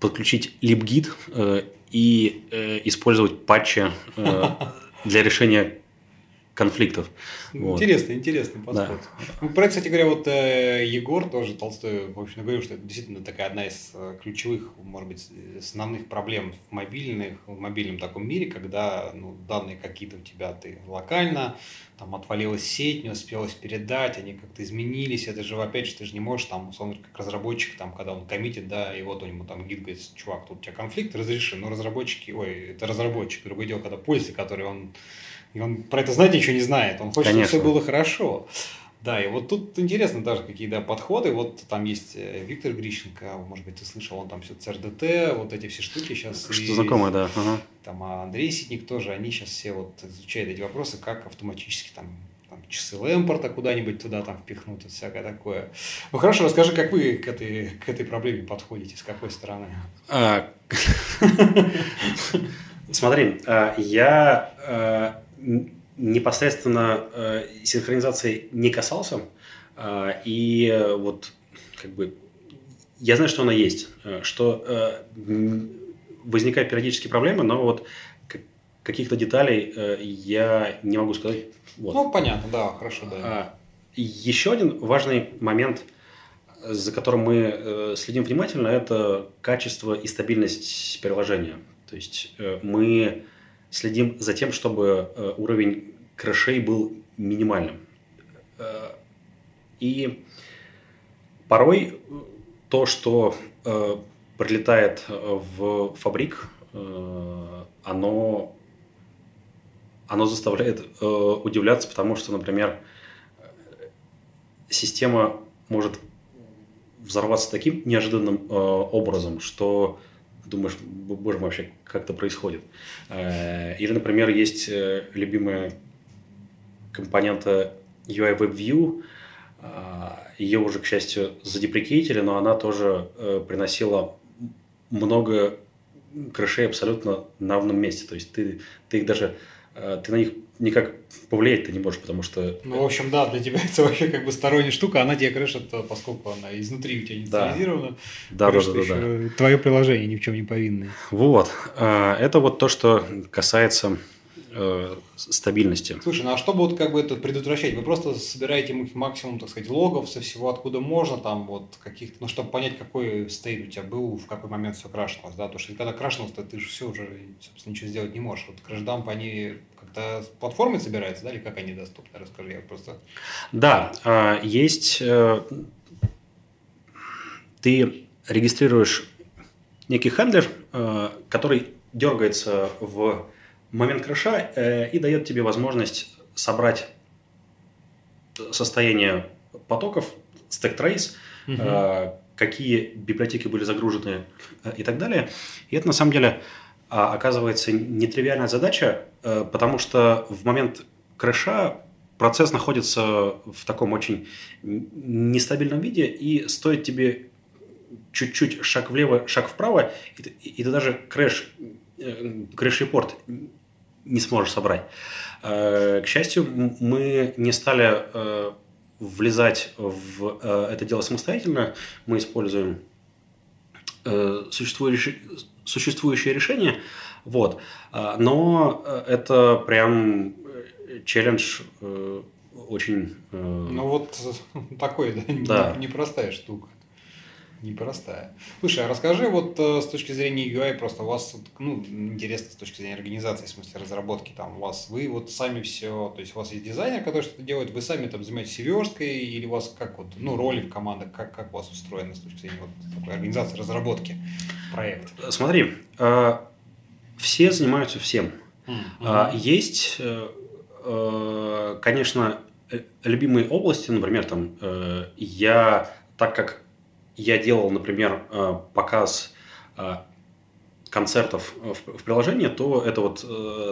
подключить libgit э, и э, использовать патчи э, для решения конфликтов. Интересно, вот. Интересный подход. Да. Про это, кстати говоря, вот Егор тоже Толстой, в общем, говорил, что это действительно такая одна из ключевых, может быть, основных проблем в мобильных, в мобильном таком мире, когда ну, данные какие-то у тебя ты локально, там отвалилась сеть, не успелась передать, они как-то изменились. Это же, опять же, ты же не можешь, там, условно, как разработчик, там, когда он коммитит, да, и вот у него там гид говорит: чувак, тут у тебя конфликт, разреши. Но разработчики, ой, это разработчик, другое дело, когда пользователь, который он. И он про это, знаете, ничего не знает. Он хочет, конечно, чтобы все было хорошо. Да, и вот тут интересно даже, какие да, подходы. Вот там есть Виктор Грищенко, может быть, ты слышал, он там все ЦРДТ, вот эти все штуки сейчас. Что знакомые, да. Ага. Там Андрей Ситник тоже, они сейчас все вот изучают эти вопросы, как автоматически там, там часы Лэмпорта куда-нибудь туда там впихнут и всякое такое. Ну хорошо, расскажи, как вы к этой, к этой проблеме подходите, с какой стороны? Смотри, я... непосредственно э, синхронизации не касался, э, и э, вот как бы я знаю, что она есть, э, что э, возникают периодические проблемы, но вот к- каких-то деталей э, я не могу сказать. Вот. Ну, понятно, да, хорошо, да. А, еще один важный момент, за которым мы э, следим внимательно, это качество и стабильность приложения. То есть э, мы следим за тем, чтобы уровень крэшей был минимальным. И порой то, что прилетает в фабрик, оно, оно заставляет удивляться, потому что, например, система может взорваться таким неожиданным образом, что... думаешь, боже мой, вообще как это происходит. Или, например, есть любимая компонента ю ай веб вью. Ее уже, к счастью, задеприкейтили, но она тоже приносила много крэшей абсолютно на равном месте. То есть ты, ты их даже... ты на них никак повлиять-то не можешь, потому что... Ну, в общем, да, для тебя это вообще как бы сторонняя штука, она тебя крышит, поскольку она изнутри у тебя инициализирована. Да, да, да, да, да. Твое приложение ни в чем не повинное. Вот. Это вот то, что касается стабильности. Слушай, ну а чтобы вот как бы это предотвращать? Вы просто собираете максимум, так сказать, логов со всего, откуда можно, там вот каких-то, ну, чтобы понять, какой стейт у тебя был, в какой момент все крашнулось, да, потому что когда крашнулось, то ты же все уже, собственно, ничего сделать не можешь. Вот крэшдамп, они как-то с платформой собираются, да, или как они доступны? Расскажи, я просто... Да, есть... Ты регистрируешь некий хендлер, который дергается в момент крэша э, и дает тебе возможность собрать состояние потоков, stack trace, угу. э, какие библиотеки были загружены э, и так далее. И это на самом деле э, оказывается нетривиальная задача, э, потому что в момент крэша процесс находится в таком очень нестабильном виде, и стоит тебе чуть-чуть шаг влево, шаг вправо, и, и, и ты даже крэш... крэш-репорт не сможешь собрать. К счастью, мы не стали влезать в это дело самостоятельно. Мы используем существующие, существующие решения. Вот. Но это прям челлендж очень... Ну вот такой, да, да. Непростая штука. непростая. Слушай, а расскажи вот с точки зрения ю ай, просто у вас, ну, интересно с точки зрения организации, в смысле разработки, там у вас, вы вот сами все, то есть у вас есть дизайнер, который что-то делает, вы сами там занимаетесь версткой, или у вас как вот, ну, роли в командах, как, как у вас устроено с точки зрения вот, такой организации разработки проекта? Смотри, все занимаются всем. Mm-hmm. Есть, конечно, любимые области, например, там, я, так как я делал, например, показ концертов в приложении, то это вот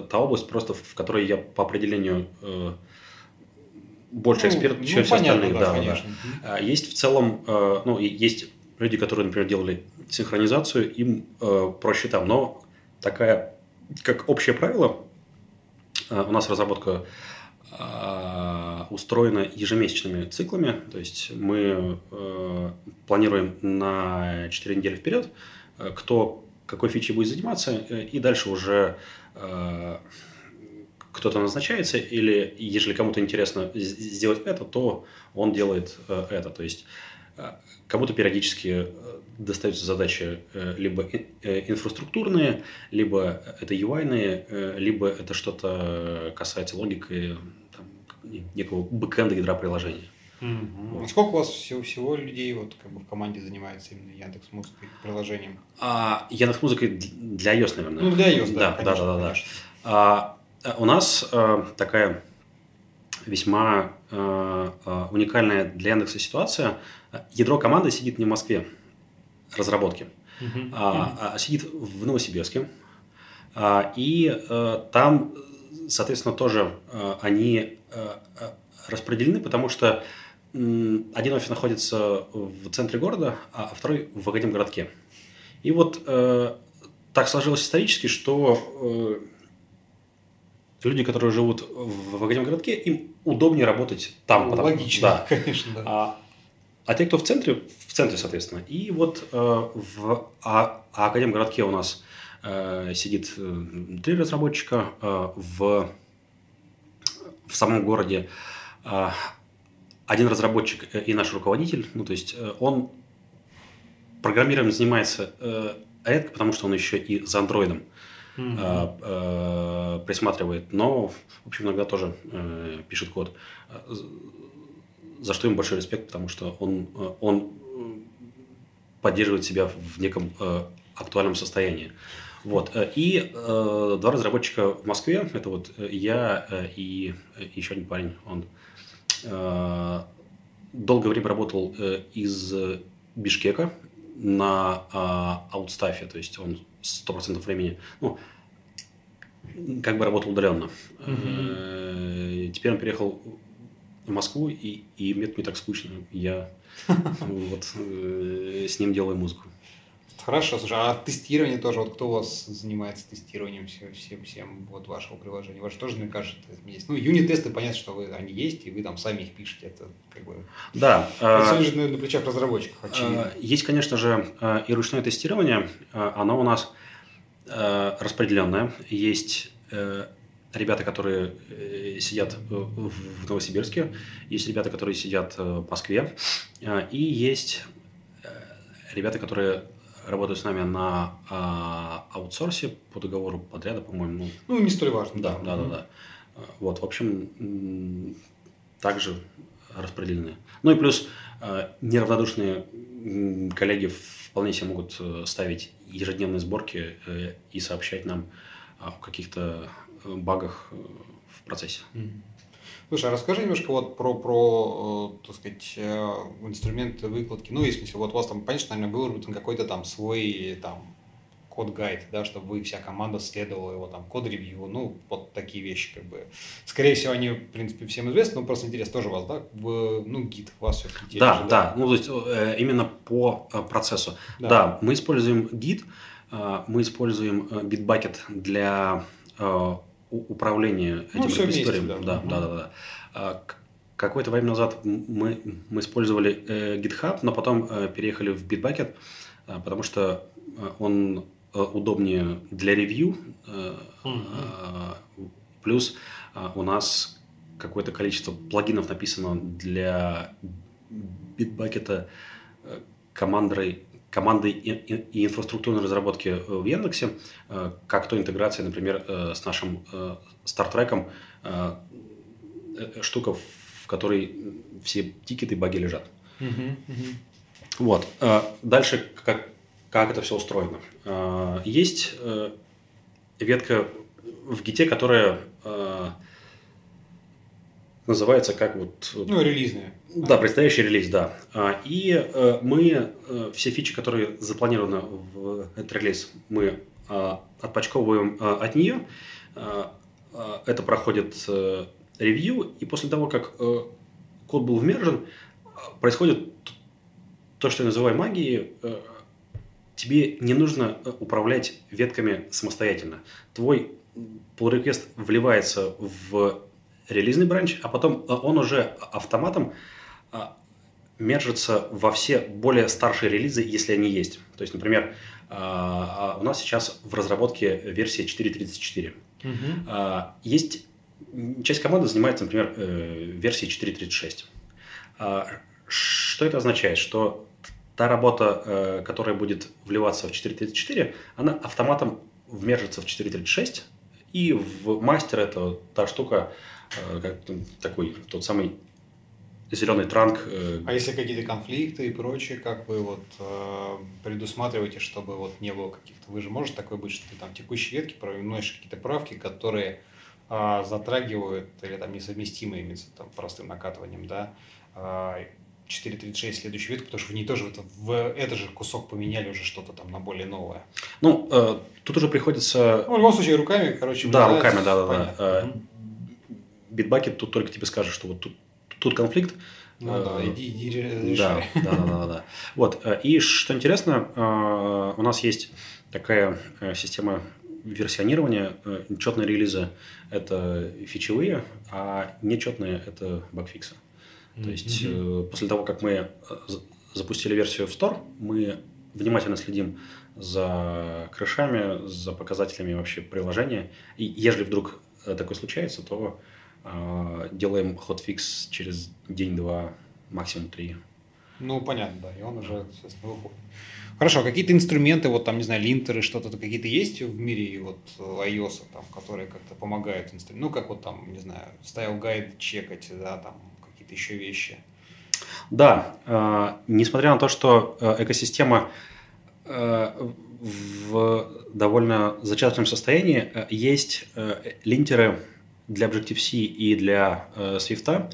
та область, просто в которой я по определению больше эксперт, ну, чем ну, все понятно, остальные. Да, да, конечно. Да. Есть в целом, ну, есть люди, которые, например, делали синхронизацию, им проще там, но такая, как общее правило, у нас разработка устроена ежемесячными циклами, то есть мы э, планируем на четыре недели вперед, кто какой фичей будет заниматься, и дальше уже э, кто-то назначается, или если кому-то интересно сделать это, то он делает э, это. То есть э, кому-то периодически достаются задачи э, либо э, инфраструктурные, либо это ю ай-ные, э, либо это что-то касается логики, некого бэкэнда ядра приложения. Угу. Вот. А сколько у вас всего, всего людей вот, как бы, в команде занимается именно Яндекс.Музыкой, приложением? А, Яндекс.Музыкой для iOS, наверное. Ну, для iOS, да. Да, конечно, да, да, да. А, у нас а, такая весьма а, уникальная для Яндекса ситуация. Ядро команды сидит не в Москве разработки, угу. а, а сидит в Новосибирске. А, и а, там, соответственно, тоже а, они... распределены, потому что один офис находится в центре города, а второй в Академгородке. И вот э, так сложилось исторически, что э, люди, которые живут в, в Академгородке, им удобнее работать там. Ну, потому, логично, да. Конечно. Да. А, а те, кто в центре, в центре, соответственно. И вот э, в а, Академгородке у нас э, сидит три разработчика, э, в в самом городе один разработчик и наш руководитель, ну, то есть он программированием занимается редко, потому что он еще и за андроидом mm-hmm. присматривает, но, в общем, иногда тоже пишет код, за что ему большой респект, потому что он, он поддерживает себя в неком актуальном состоянии. Вот. И э, два разработчика в Москве, это вот я э, и еще один парень, он э, долгое время работал э, из Бишкека на э, аутстафе, то есть он сто процентов времени, ну, как бы работал удаленно. Mm-hmm. Э, теперь он переехал в Москву, и, и мне так скучно, я вот, э, с ним делаю музыку. Хорошо, слушай, а тестирование тоже, вот кто у вас занимается тестированием всем, всем, всем вот вашего приложения? У вас же тоже, мне кажется, есть. Ну, юнит-тесты, понятно, что вы, они есть, и вы там сами их пишете. Это как бы... Да. Это лежит на плечах разработчиков. Очевидно. Есть, конечно же, и ручное тестирование. Оно у нас распределенное. Есть ребята, которые сидят в Новосибирске, есть ребята, которые сидят в Москве, и есть ребята, которые... работают с нами на а, аутсорсе по договору подряда, по-моему. Ну, ну не столь важно. Да, да, да, да, да. Вот, в общем, также распределены. Ну и плюс неравнодушные коллеги вполне себе могут ставить ежедневные сборки и сообщать нам о каких-то багах в процессе. Слушай, а расскажи немножко вот про, про, так сказать, инструменты выкладки. Ну, если вот у вас там, конечно, наверное, был выработан какой-то там свой там код-гайд, да, чтобы вся команда следовала его там код-ревью, ну, вот такие вещи как бы. Скорее всего, они, в принципе, всем известны, но просто интересно тоже у вас, да, в, ну, гид у вас все-таки. Да, же, да, да, ну, то есть именно по процессу. Да, да, мы используем гид, мы используем Bitbucket для... управление ну, этим репозиторием. Да. Да, угу. Да, да, да. Какое-то время назад мы, мы использовали э, GitHub, но потом э, переехали в Bitbucket, э, потому что он э, удобнее для ревью. Э, угу. э, плюс э, у нас какое-то количество плагинов написано для Bitbucket, э, командой, командой и, и, и инфраструктурной разработки в Яндексе, как то интеграция, например, с нашим Стартреком, штука, в которой все тикеты и баги лежат. Uh-huh, uh-huh. Вот. Дальше как, как это все устроено. Есть ветка в гите, которая называется как вот... Ну, релизная. Да, предстоящий релиз, да. И мы все фичи, которые запланированы в этот релиз, мы отпочковываем от нее. Это проходит ревью, и после того, как код был вмержен, происходит то, что я называю магией. Тебе не нужно управлять ветками самостоятельно. Твой pull-request вливается в релизный бранч, а потом он уже автоматом мержится во все более старшие релизы, если они есть. То есть, например, у нас сейчас в разработке версия четыре точка тридцать четыре. Mm-hmm. Есть часть команды занимается, например, версией четыре точка тридцать шесть. Что это означает? Что та работа, которая будет вливаться в четыре точка тридцать четыре, она автоматом вмержится в четыре точка тридцать шесть, и в мастер это та штука, как, такой тот самый зеленый транк. А если какие-то конфликты и прочее, как вы вот э, предусматриваете, чтобы вот не было каких-то... Вы же можете такое быть, что ты там текущие ветки проводишь какие-то правки, которые э, затрагивают или там несовместимы имеется там простым накатыванием, да? четыре точка тридцать шесть следующий ветку, потому что в ней тоже в этот же кусок поменяли уже что-то там на более новое. Ну, э, тут уже приходится... Ну, в любом случае, руками, короче... Да, руками, да-да-да. Bitbucket тут только тебе скажет, что вот тут, тут конфликт. Ну э, да, иди, иди решай. Да-да-да. Вот, и что интересно, э, у нас есть такая система версионирования. Э, четные релизы – это фичевые, а нечетные – это багфиксы. То есть, mm-hmm. э, после того, как мы запустили версию в Store, мы внимательно следим за крышами, за показателями вообще приложения. И если вдруг такое случается, то э, делаем hotfix через день-два, максимум три. Ну, понятно, да. И он уже, соответственно, выходит. Хорошо, а какие-то инструменты, вот там, не знаю, линтеры, что-то какие-то есть в мире и вот iOS, там, которые как-то помогают инструментам? Ну, как вот там, не знаю, стайл-гайд чекать, да, там, еще вещи. Да, э, несмотря на то, что экосистема э, в довольно зачаточном состоянии, э, есть э, линтеры для Objective-C и для э, Swift.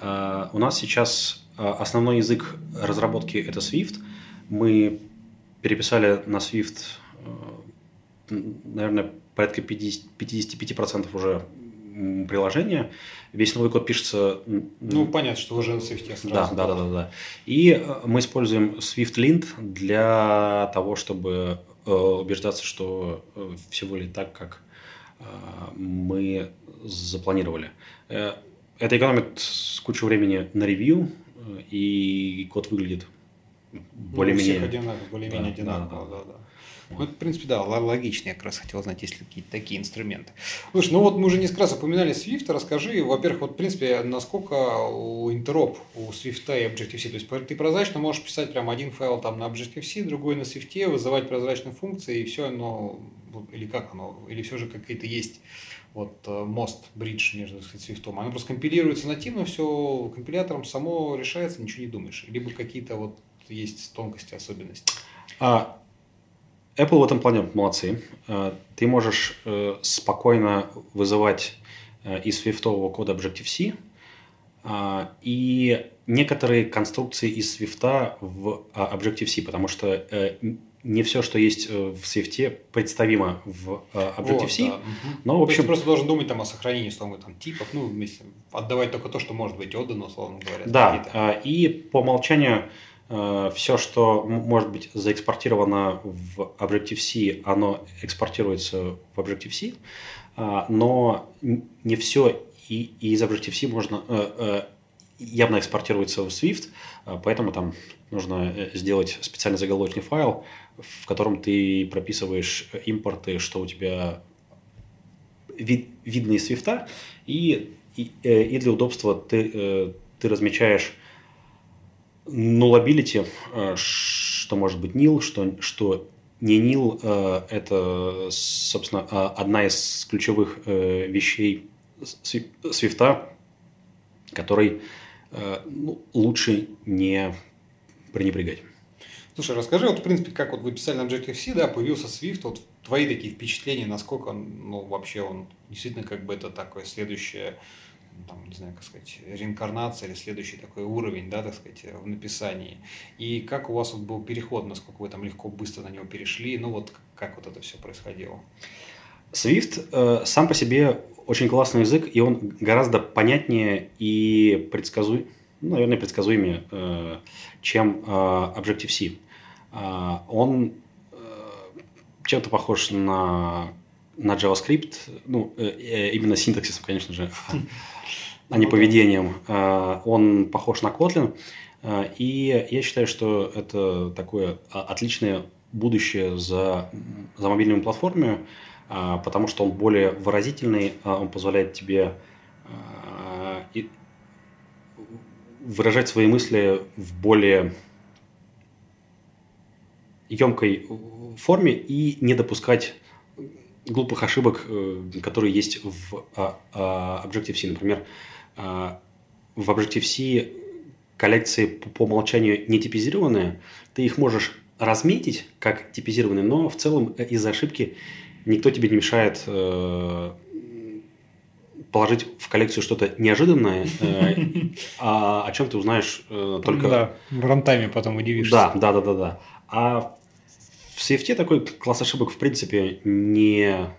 Э, у нас сейчас э, основной язык разработки это Swift. Мы переписали на Swift, э, наверное, порядка пятьдесят, пятьдесят пять процентов уже приложение, весь новый код пишется... Ну, понятно, что уже на Swift сразу. Да, да, да, да. И мы используем Swift-Lint для того, чтобы убеждаться, что всего ли так, как мы запланировали. Это экономит кучу времени на ревью, и код выглядит более-менее... Ну, одинаково, более-менее да, одинаково, да, да. да. Ну, это, в принципе, да, логично. Я как раз хотел знать, есть ли какие-то такие инструменты. Слушай, ну вот мы уже несколько раз упоминали Swift. Расскажи, во-первых, вот, в принципе, насколько у интероп, у Swift и Objective-C. То есть, ты прозрачно можешь писать прям один файл там на Objective-C, другой на Swift, вызывать прозрачные функции, и все оно, или как оно, или все же какие-то есть вот мост, бридж между Swift. Оно просто компилируется нативно, все компилятором само решается, ничего не думаешь. Либо какие-то вот есть тонкости, особенности. А... Apple в этом плане молодцы. Ты можешь спокойно вызывать из свифтового кода Objective-C, и некоторые конструкции из Swift в Objective-C, потому что не все, что есть в Swift, представимо в Objective-C. Вот, да. Но, в общем... То есть, ты просто должен думать там, о сохранении условно, там, типов, ну, вместе, отдавать только то, что может быть отдано, условно говоря. Да, и по умолчанию... Все, что может быть заэкспортировано в Objective-C, оно экспортируется в Objective-C, но не все и из Objective-C можно, явно экспортируется в Swift, поэтому там нужно сделать специальный заголовочный файл, в котором ты прописываешь импорты, что у тебя вид, видно из Swift, и, и, и для удобства ты, ты размечаешь Nullability, что может быть nil, что, что не nil, это, собственно, одна из ключевых вещей Swift, который ну, лучше не пренебрегать. Слушай, расскажи, вот в принципе, как вот вы писали на Objective-C, да, появился Swift, вот твои такие впечатления, насколько он, ну, вообще он действительно как бы это такое следующее, там, не знаю, как сказать, реинкарнация или следующий такой уровень, да, так сказать, в написании. И как у вас вот был переход, насколько вы там легко, быстро на него перешли, ну вот как вот это все происходило? Swift э, сам по себе очень классный язык, и он гораздо понятнее и предсказуем, ну, наверное, предсказуемее, э, чем э, Objective-C. Э, он э, чем-то похож на, на JavaScript, ну, э, именно синтаксисом, конечно же, а не поведением. Он похож на Kotlin, и я считаю, что это такое отличное будущее за, за мобильными платформами, потому что он более выразительный, он позволяет тебе выражать свои мысли в более емкой форме и не допускать глупых ошибок, которые есть в Objective-C. Например, в Objective-C коллекции по умолчанию не типизированные, ты их можешь разметить как типизированные, но в целом из-за ошибки никто тебе не мешает положить в коллекцию что-то неожиданное, о чем ты узнаешь только... в рантайме потом удивишься. Да, да, да, да. А в Swift такой класс ошибок в принципе не,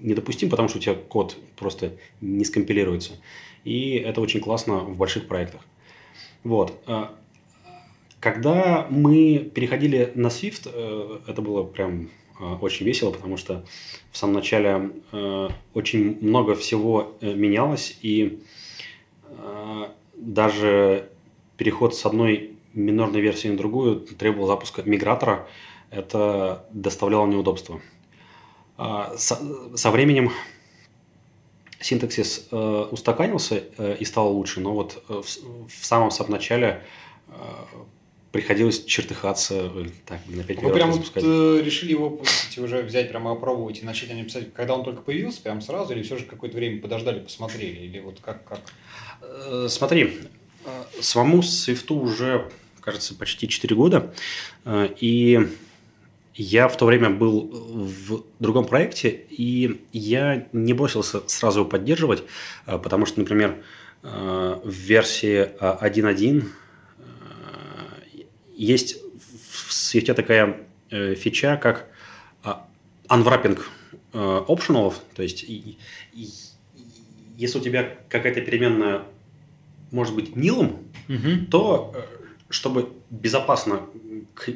не допустим, потому что у тебя код просто не скомпилируется. И это очень классно в больших проектах. Вот. Когда мы переходили на Swift, это было прям очень весело, потому что в самом начале очень много всего менялось, и даже переход с одной минорной версии на другую требовал запуска мигратора. Это доставляло неудобства. Со временем синтаксис устаканился и стал лучше, но вот в самом-самом начале приходилось чертыхаться. Так, на пять Вы прям вот решили его пустить, уже взять, прямо опробовать и начать о нем писать, когда он только появился, прям сразу, или все же какое-то время подождали, посмотрели, или вот как? как? Смотри, самому Swift'у уже, кажется, почти четыре года, и я в то время был в другом проекте, и я не бросился сразу его поддерживать, потому что, например, в версии один точка один есть в Swift такая фича, как unwrapping optionalов, то есть если у тебя какая-то переменная может быть нилом, угу, то чтобы безопасно к,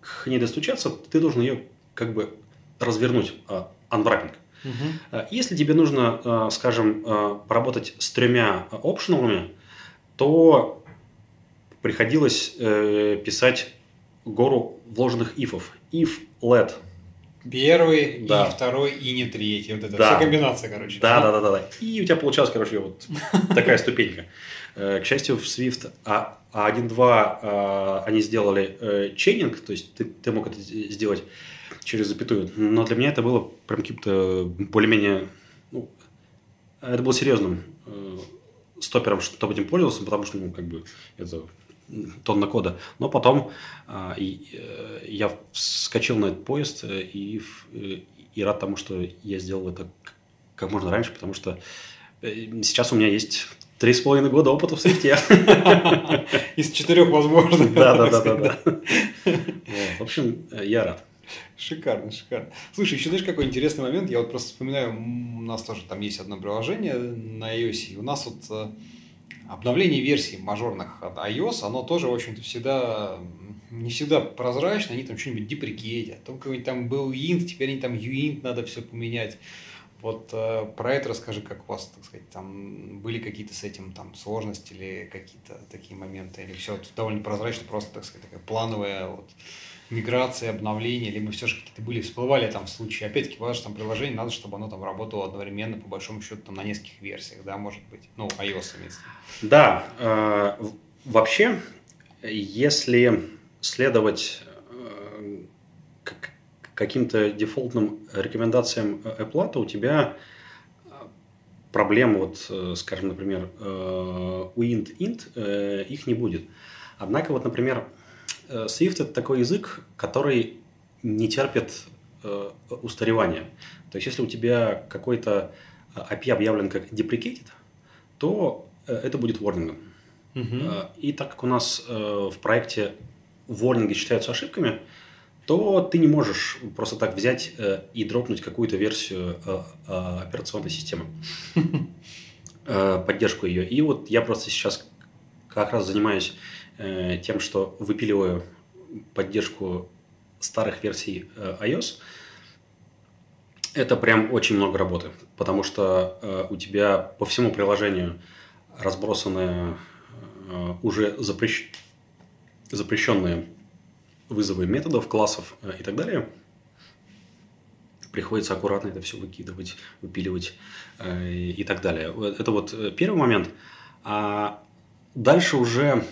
к ней достучаться, ты должен ее как бы развернуть, unwrapping. Угу. Если тебе нужно, скажем, поработать с тремя optional'ами, то приходилось писать гору вложенных ифов. If, let. Первый, да, и второй, и не третий. Вот это, да, вся комбинация, короче. Да, да, да, да, да. И у тебя получалась, короче, вот такая ступенька. К счастью, в Swift один точка два они сделали чейнинг, то есть ты, ты мог это сделать через запятую. Но для меня это было прям каким-то более-менее... Ну, это было серьезным стопером, чтобы этим пользовался, потому что, ну, как бы, это... тонна кода. Но потом а, и, и я вскочил на этот поезд и, и, и рад тому, что я сделал это как можно раньше, потому что сейчас у меня есть три с половиной года опыта в Swift. Из четырех возможных. Да-да-да. В общем, я рад. Шикарно, шикарно. Слушай, еще знаешь, какой интересный момент. Я вот просто вспоминаю, у нас тоже там есть одно приложение на iOS, и у нас вот... Обновление версий мажорных от iOS, оно тоже, в общем-то, всегда не всегда прозрачно, они там что-нибудь деприкетят, там какой-нибудь там был uint, теперь они там uint, надо все поменять. Вот э, про это расскажи, как у вас, так сказать, там были какие-то с этим там сложности или какие-то такие моменты, или все довольно прозрачно, просто, так сказать, такая плановая вот миграция, обновление, либо все же какие-то были, всплывали там в случае. Опять-таки, потому что там приложение надо, чтобы оно там работало одновременно, по большому счету, там, на нескольких версиях, да, может быть. Ну, iOS, имеется. Да, э, Вообще, если следовать каким-то дефолтным рекомендациям Apple, то у тебя проблем, вот, скажем, например, уинт-инт, их не будет. Однако, вот, например, Swift – это такой язык, который не терпит устаревания. То есть, если у тебя какой-то эй пи ай объявлен как deprecated, то это будет ворнингом. Uh-huh. И так как у нас в проекте ворнинги считаются ошибками, то ты не можешь просто так взять и дропнуть какую-то версию операционной системы, поддержку ее. И вот я просто сейчас как раз занимаюсь тем, что выпиливаю поддержку старых версий iOS. Это прям очень много работы, потому что у тебя по всему приложению разбросаны уже запрещ... запрещенные вызовы методов, классов и так далее. Приходится аккуратно это все выкидывать, выпиливать и так далее. Это вот первый момент. А дальше уже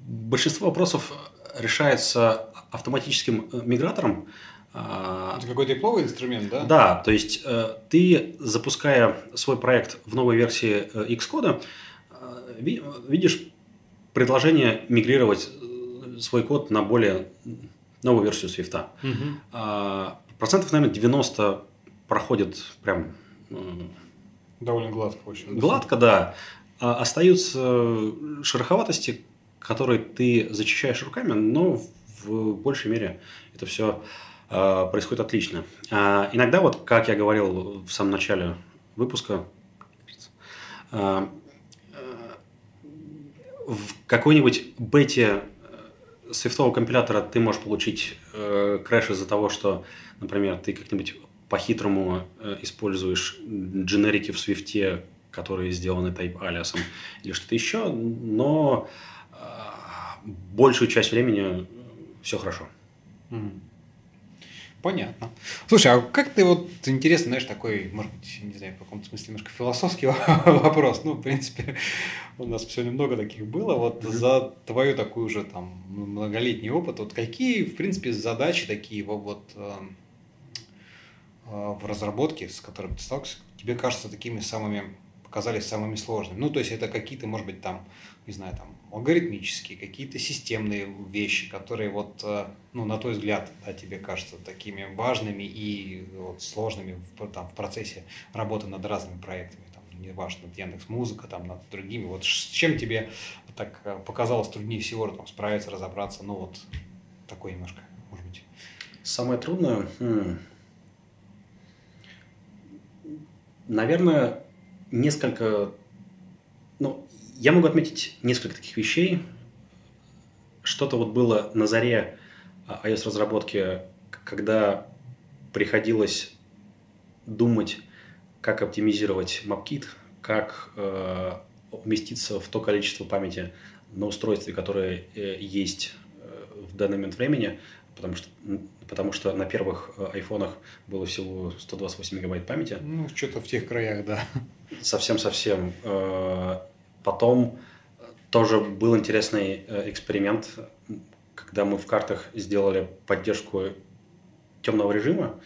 большинство вопросов решается автоматическим мигратором. Это какой-то тепловый инструмент, да? Да, то есть ты, запуская свой проект в новой версии Xcode, видишь предложение мигрировать свой код на более новую версию Swift. Угу. Процентов, наверное, девяносто проходит прям... Довольно гладко, в общем. Гладко, да. Остаются шероховатости, которые ты зачищаешь руками, но в большей мере это все происходит отлично. Иногда, вот как я говорил в самом начале выпуска, в какой-нибудь бете свифтового компилятора ты можешь получить крэш из-за того, что, например, ты как-нибудь по-хитрому используешь дженерики в свифте, которые сделаны type-алиасом, или что-то еще, но большую часть времени все хорошо. Понятно. Слушай, а как ты, вот, интересно, знаешь, такой, может быть, не знаю, в каком-то смысле немножко философский вопрос, ну, в принципе, у нас все немного таких было, вот mm-hmm. за твою такую же, там, многолетний опыт, вот какие, в принципе, задачи такие вот э, э, в разработке, с которыми ты сталкиваешься, тебе кажется, такими самыми, показались самыми сложными? Ну, то есть, это какие-то, может быть, там, не знаю, там, алгоритмические, какие-то системные вещи, которые вот, ну, на твой взгляд, да, тебе кажутся такими важными и вот сложными в, там, в процессе работы над разными проектами, там, неважно, над Яндекс.Музыка, там, над другими. Вот с чем тебе так показалось труднее всего там, справиться, разобраться, ну, вот такое немножко, может быть. Самое трудное? Хм. Наверное, несколько, ну, я могу отметить несколько таких вещей. Что-то вот было на заре iOS-разработки, когда приходилось думать, как оптимизировать MapKit, как э, уместиться в то количество памяти на устройстве, которое э, есть в данный момент времени, потому что, потому что на первых айфонах было всего сто двадцать восемь мегабайт памяти. Ну, что-то в тех краях, да. Совсем-совсем. Э, Потом тоже был интересный эксперимент, когда мы в картах сделали поддержку темного режима.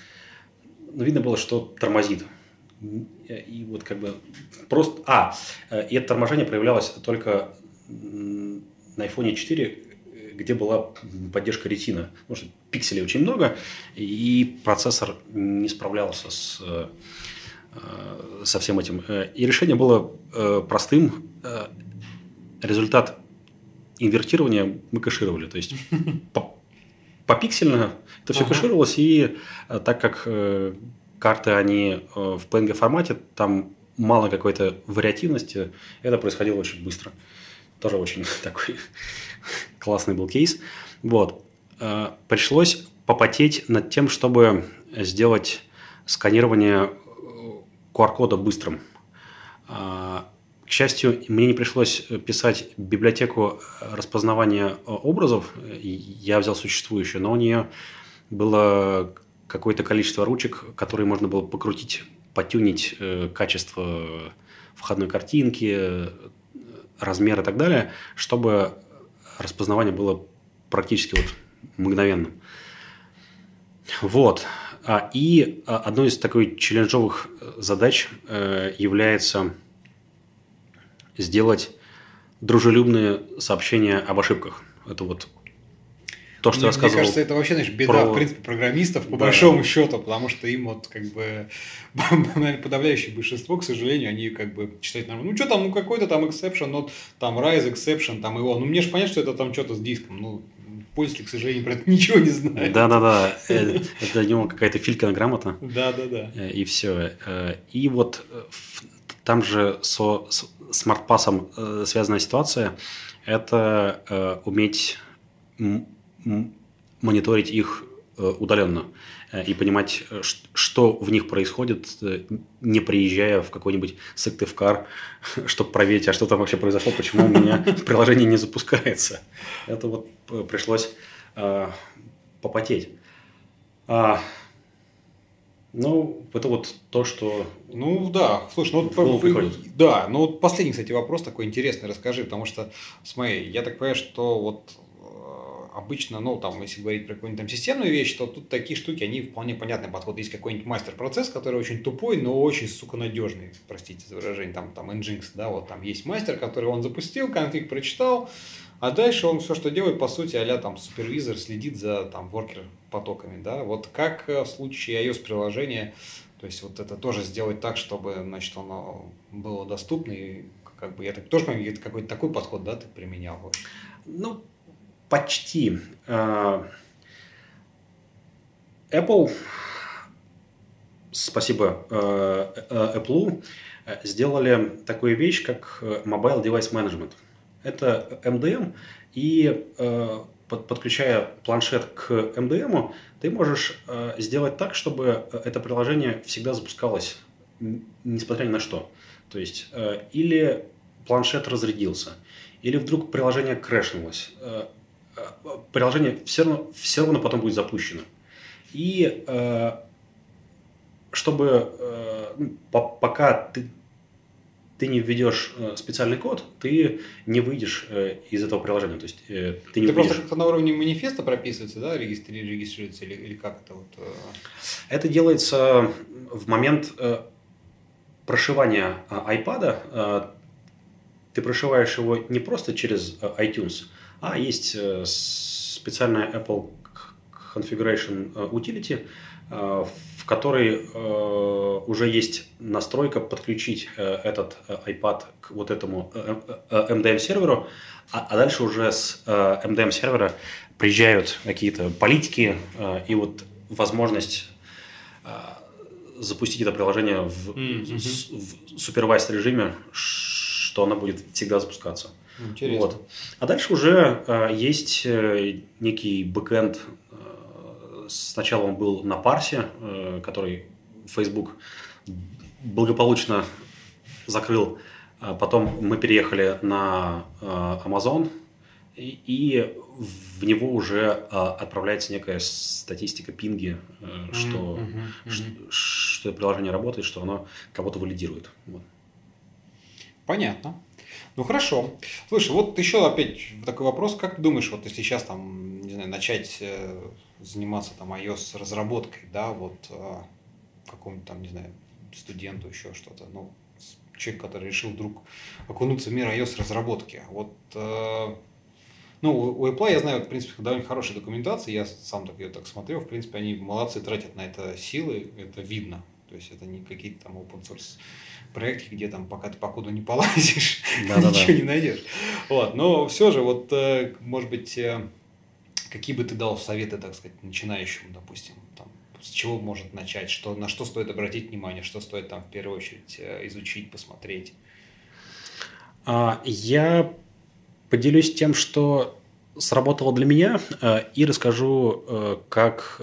Видно было, что тормозит. И вот как бы просто... А, и это торможение проявлялось только на айфон четыре, где была поддержка ретина. Потому что пикселей очень много, и процессор не справлялся с... со всем этим. И решение было простым. Результат инвертирования мы кэшировали. То есть попиксельно это все кэшировалось, и так как карты, они в пи эн джи формате, там мало какой-то вариативности, это происходило очень быстро. Тоже очень такой классный был кейс. Вот. Пришлось попотеть над тем, чтобы сделать сканирование ку ар-кода быстрым. К счастью, мне не пришлось писать библиотеку распознавания образов. Я взял существующую, но у нее было какое-то количество ручек, которые можно было покрутить, потюнить качество входной картинки, размер и так далее, чтобы распознавание было практически вот мгновенным. Вот. И одной из такой челленджовых задач является сделать дружелюбные сообщения об ошибках. Это вот то, что мне, я рассказывал. Мне кажется, это вообще, знаешь, беда, про... в принципе, программистов, по да. большому счету, потому что им вот как бы, наверное, подавляющее большинство, к сожалению, они как бы читают, ну что там, ну какой-то там exception, вот, там rise exception, там его, ну мне же понятно, что это там что-то с диском, ну пользователь, к сожалению, про это ничего не знает. Да-да-да, это у него какая-то филькина грамота. Да-да-да. И все. И вот там же со SmartPass связанная ситуация, это уметь мониторить их удаленно и понимать, что в них происходит, не приезжая в какой-нибудь Сыктывкар, чтобы проверить, а что там вообще произошло, почему у меня приложение не запускается. Это вот пришлось попотеть. Ну, это вот то, что... Ну, да, слушай, ну, вот, да, ну, вот последний, кстати, вопрос такой интересный, расскажи, потому что, смотри, я так понимаю, что вот обычно, ну, там, если говорить про какую-нибудь там системную вещь, то тут такие штуки, они вполне понятны. Подход есть какой-нибудь мастер-процесс, который очень тупой, но очень, сука, надежный, простите за выражение, там, там, Nginx, да, вот там есть мастер, который он запустил, конфиг прочитал, а дальше он все, что делает, по сути, а-ля там супервизор следит за там воркер-потоками, да, вот как в случае iOS-приложения, то есть вот это тоже сделать так, чтобы, значит, оно было доступно, и как бы я так тоже помню, какой-то такой подход, да, ты применял? Вот. Ну, почти. Apple, спасибо Apple, сделали такую вещь, как Mobile Device Management. Это эм ди эм, и подключая планшет к эм ди эм, ты можешь сделать так, чтобы это приложение всегда запускалось, несмотря ни на что. То есть, или планшет разрядился, или вдруг приложение крэшнулось. Приложение все равно, все равно потом будет запущено. И э, чтобы э, по, пока ты, ты не введешь специальный код, ты не выйдешь э, из этого приложения. То есть, э, ты не ты просто как-то на уровне манифеста прописывается, да, регистри, регистрируется или, или как это? Вот, э... Это делается в момент э, прошивания iPad'а. Э, ты прошиваешь его не просто через iTunes, а есть специальная Apple Configuration Utility, в которой уже есть настройка подключить этот iPad к вот этому эм ди эм-серверу, а дальше уже с эм ди эм-сервера приезжают какие-то политики и вот возможность запустить это приложение в, mm-hmm. в супервайз режиме, что оно будет всегда запускаться. Интересно. Вот. А дальше уже э, есть э, некий бэкэнд. Э, сначала он был на парсе, э, который Facebook благополучно закрыл. А потом мы переехали на э, Amazon, и, и в него уже э, отправляется некая статистика пинги, э, mm-hmm. что, mm-hmm. Ш, что приложение работает, что оно кого-то валидирует. Вот. Понятно. Ну, хорошо. Слушай, вот еще опять такой вопрос. Как ты думаешь, вот если сейчас там, не знаю, начать э, заниматься там iOS-разработкой, да, вот э, какому-нибудь там, не знаю, студенту еще что-то, ну, человек, который решил вдруг окунуться в мир iOS-разработки, вот... Э, Ну, у Apple, я знаю, в принципе, довольно хорошая документация, я сам так ее так смотрел, в принципе, они молодцы, тратят на это силы, это видно. То есть, это не какие-то там open-source проекты, где там пока ты по коду не полазишь, ничего не найдешь. Вот. Но все же, вот, может быть, какие бы ты дал советы, так сказать, начинающему, допустим, там, с чего может начать, что, на что стоит обратить внимание, что стоит там в первую очередь изучить, посмотреть? Я поделюсь тем, что сработало для меня, и расскажу, как...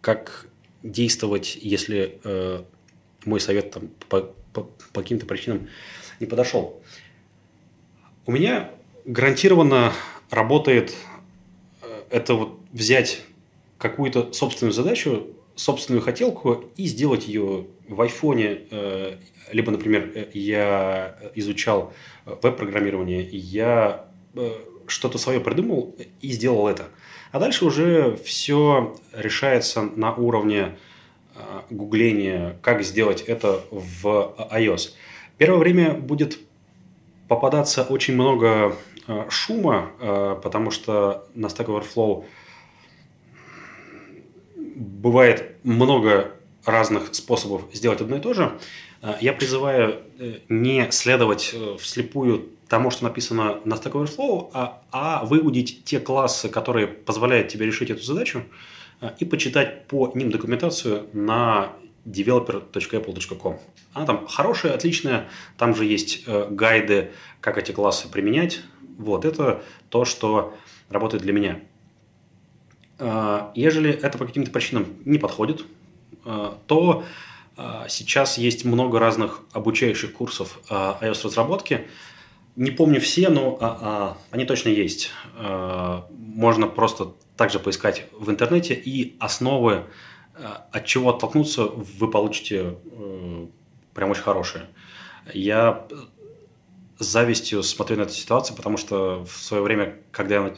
как действовать, если э, мой совет там, по, по, по каким-то причинам не подошел. У меня гарантированно работает э, это вот взять какую-то собственную задачу, собственную хотелку и сделать ее в айфоне. Либо, например, я изучал веб-программирование, я что-то свое придумал и сделал это. А дальше уже все решается на уровне гугления, как сделать это в iOS. Первое время будет попадаться очень много шума, потому что на Stack Overflow бывает много разных способов сделать одно и то же. Я призываю не следовать вслепую тому, что написано на Stack Overflow, а, а выудить те классы, которые позволяют тебе решить эту задачу, и почитать по ним документацию на developer точка apple точка com. Она там хорошая, отличная, там же есть гайды, как эти классы применять. Вот это то, что работает для меня. Ежели это по каким-то причинам не подходит, то сейчас есть много разных обучающих курсов iOS-разработки. Не помню все, но они точно есть. Можно просто также поискать в интернете, и основы, от чего оттолкнуться, вы получите прям очень хорошие. Я с завистью смотрю на эту ситуацию, потому что в свое время, когда я,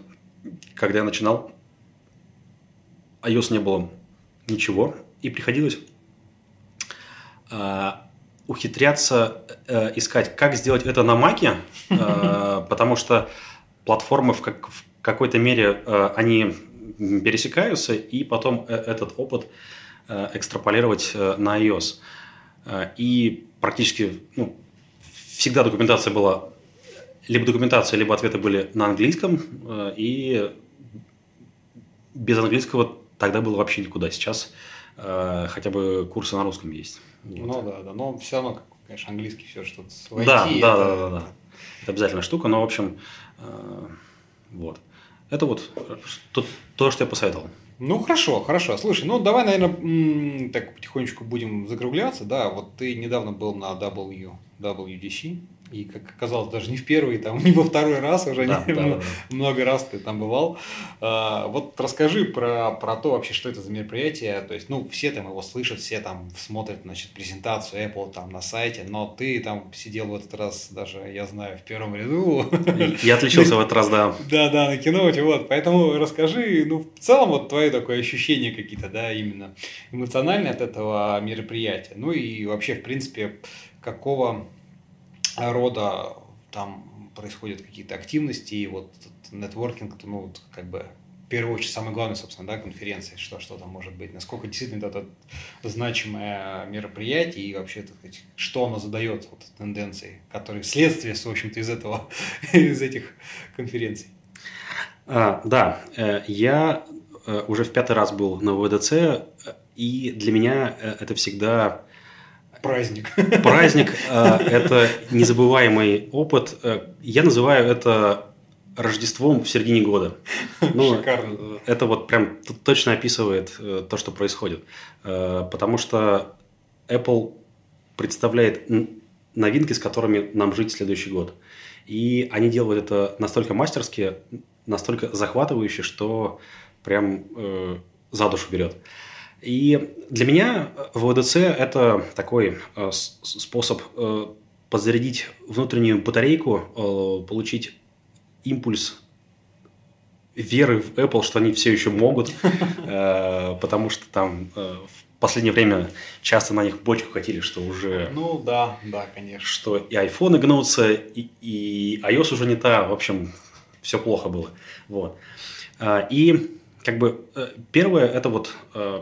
когда я начинал, iOS не было ничего, и приходилось э, ухитряться э, искать, как сделать это на Mac'е, э, потому что платформы в, как, в какой-то мере э, они пересекаются, и потом э, этот опыт э, экстраполировать э, на iOS. Э, и практически ну, всегда документация была, либо документация, либо ответы были на английском, э, и без английского тогда было вообще никуда. Сейчас э, хотя бы курсы на русском есть. Ну вот. да, да. Но все равно, конечно, английский все что-то свой. Да, да, это... да, да, да. Это обязательная штука, но в общем, э, вот. Это вот то, то, что я посоветовал. Ну хорошо, хорошо. Слушай, ну давай, наверное, м- так потихонечку будем закругляться. Да, вот ты недавно был на дабл ю дабл ю ди си. И, как оказалось, даже не в первый, там, не во второй раз, уже да, не, да, много, да. много раз ты там бывал. А, вот расскажи про, про то вообще, что это за мероприятие. То есть, ну, все там его слышат, все там смотрят, значит, презентацию Apple там на сайте, но ты там сидел в этот раз даже, я знаю, в первом ряду. Я отличился в этот раз, да. Да, да, на кино, вот. Поэтому расскажи, ну, в целом, вот твои такое ощущение какие-то, да, именно эмоциональные от этого мероприятия. Ну, и вообще, в принципе, какого... рода там происходят какие-то активности, и вот нетворкинг, ну, вот, как бы, в первую очередь, самое главное, собственно, да, конференция, что, что там может быть, насколько действительно это, это значимое мероприятие, и вообще, так сказать, что оно задает, вот, тенденции, которые вследствие, в общем-то, из этого, из этих конференций. А, да, я уже в пятый раз был на дабл ю дабл ю ди си, и для меня это всегда... Праздник. Праздник э, – это незабываемый опыт. Я называю это Рождеством в середине года. Ну, шикарно. Это вот прям точно описывает то, что происходит. Потому что Apple представляет новинки, с которыми нам жить следующий год. И они делают это настолько мастерски, настолько захватывающе, что прям э, за душу берет. И для меня дабл ю дабл ю ди си – это такой э, способ э, подзарядить внутреннюю батарейку, э, получить импульс веры в Apple, что они все еще могут, э, потому что там э, в последнее время часто на них бочку катили, что уже… Ну да, да, конечно. Что и iPhone гнутся, и, и iOS уже не та, в общем, все плохо было. Вот. И как бы первое – это вот… Э,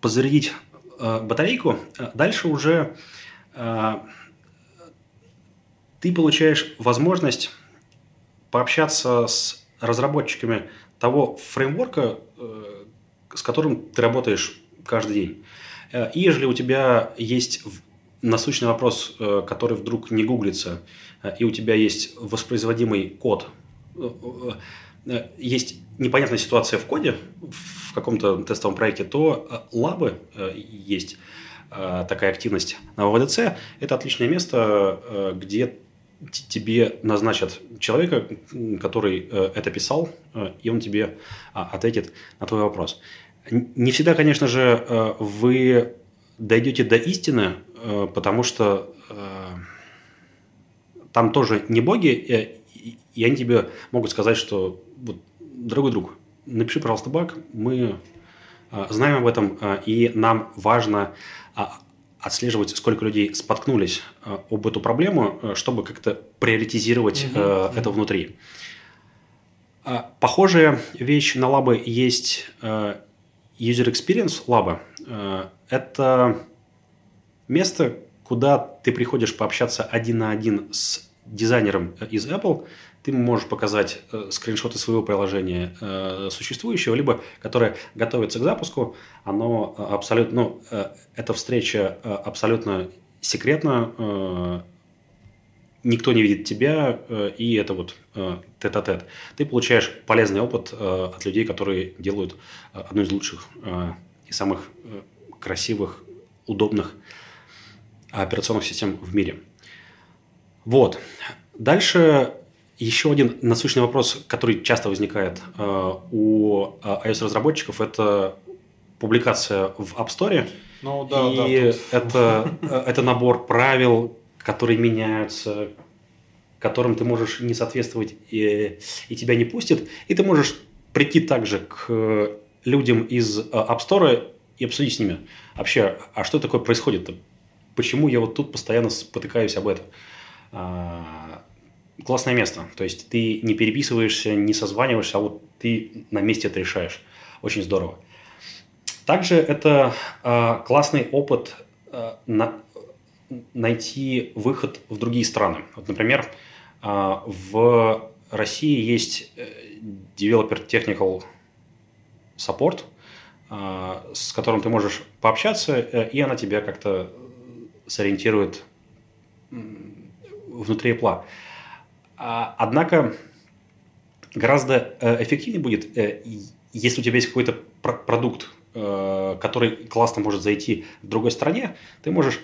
Позарядить э, батарейку, дальше уже э, ты получаешь возможность пообщаться с разработчиками того фреймворка, э, с которым ты работаешь каждый день. Э, и если у тебя есть насущный вопрос, э, который вдруг не гуглится, э, и у тебя есть воспроизводимый код, э, э, есть непонятная ситуация в коде, в каком-то тестовом проекте, то лабы есть такая активность на дабл ю дабл ю ди си. Это отличное место, где тебе назначат человека, который это писал, и он тебе ответит на твой вопрос. Не всегда, конечно же, вы дойдете до истины, потому что там тоже не боги, и они тебе могут сказать, что, вот, дорогой друг, напиши, пожалуйста, баг, мы знаем об этом, и нам важно отслеживать, сколько людей споткнулись об эту проблему, чтобы как-то приоритизировать mm-hmm. это внутри. Похожая вещь на лабы есть User Experience лаба. Это место, куда ты приходишь пообщаться один на один с дизайнером из Apple. Ты можешь показать скриншоты своего приложения существующего, либо которое готовится к запуску. Оно абсолютно, ну, эта встреча абсолютно секретна. Никто не видит тебя, и это вот тет-а-тет. Ты получаешь полезный опыт от людей, которые делают одну из лучших и самых красивых, удобных операционных систем в мире. Вот. Дальше еще один насущный вопрос, который часто возникает у iOS-разработчиков, это публикация в App Store. Ну, да, и да, это, это набор правил, которые меняются, которым ты можешь не соответствовать и, и тебя не пустят. И ты можешь прийти также к людям из App Store и обсудить с ними. Вообще, а что такое происходит-то? Почему я вот тут постоянно спотыкаюсь об этом? А, классное место. То есть, ты не переписываешься, не созваниваешься, а вот ты на месте это решаешь. Очень здорово. Также это а, классный опыт а, на... найти выход в другие страны. Вот, например, в России есть Developer Technical Support, с которым ты можешь пообщаться, и она тебя как-то сориентирует внутри Apple. Однако гораздо эффективнее будет, если у тебя есть какой-то продукт, который классно может зайти в другой стране, ты можешь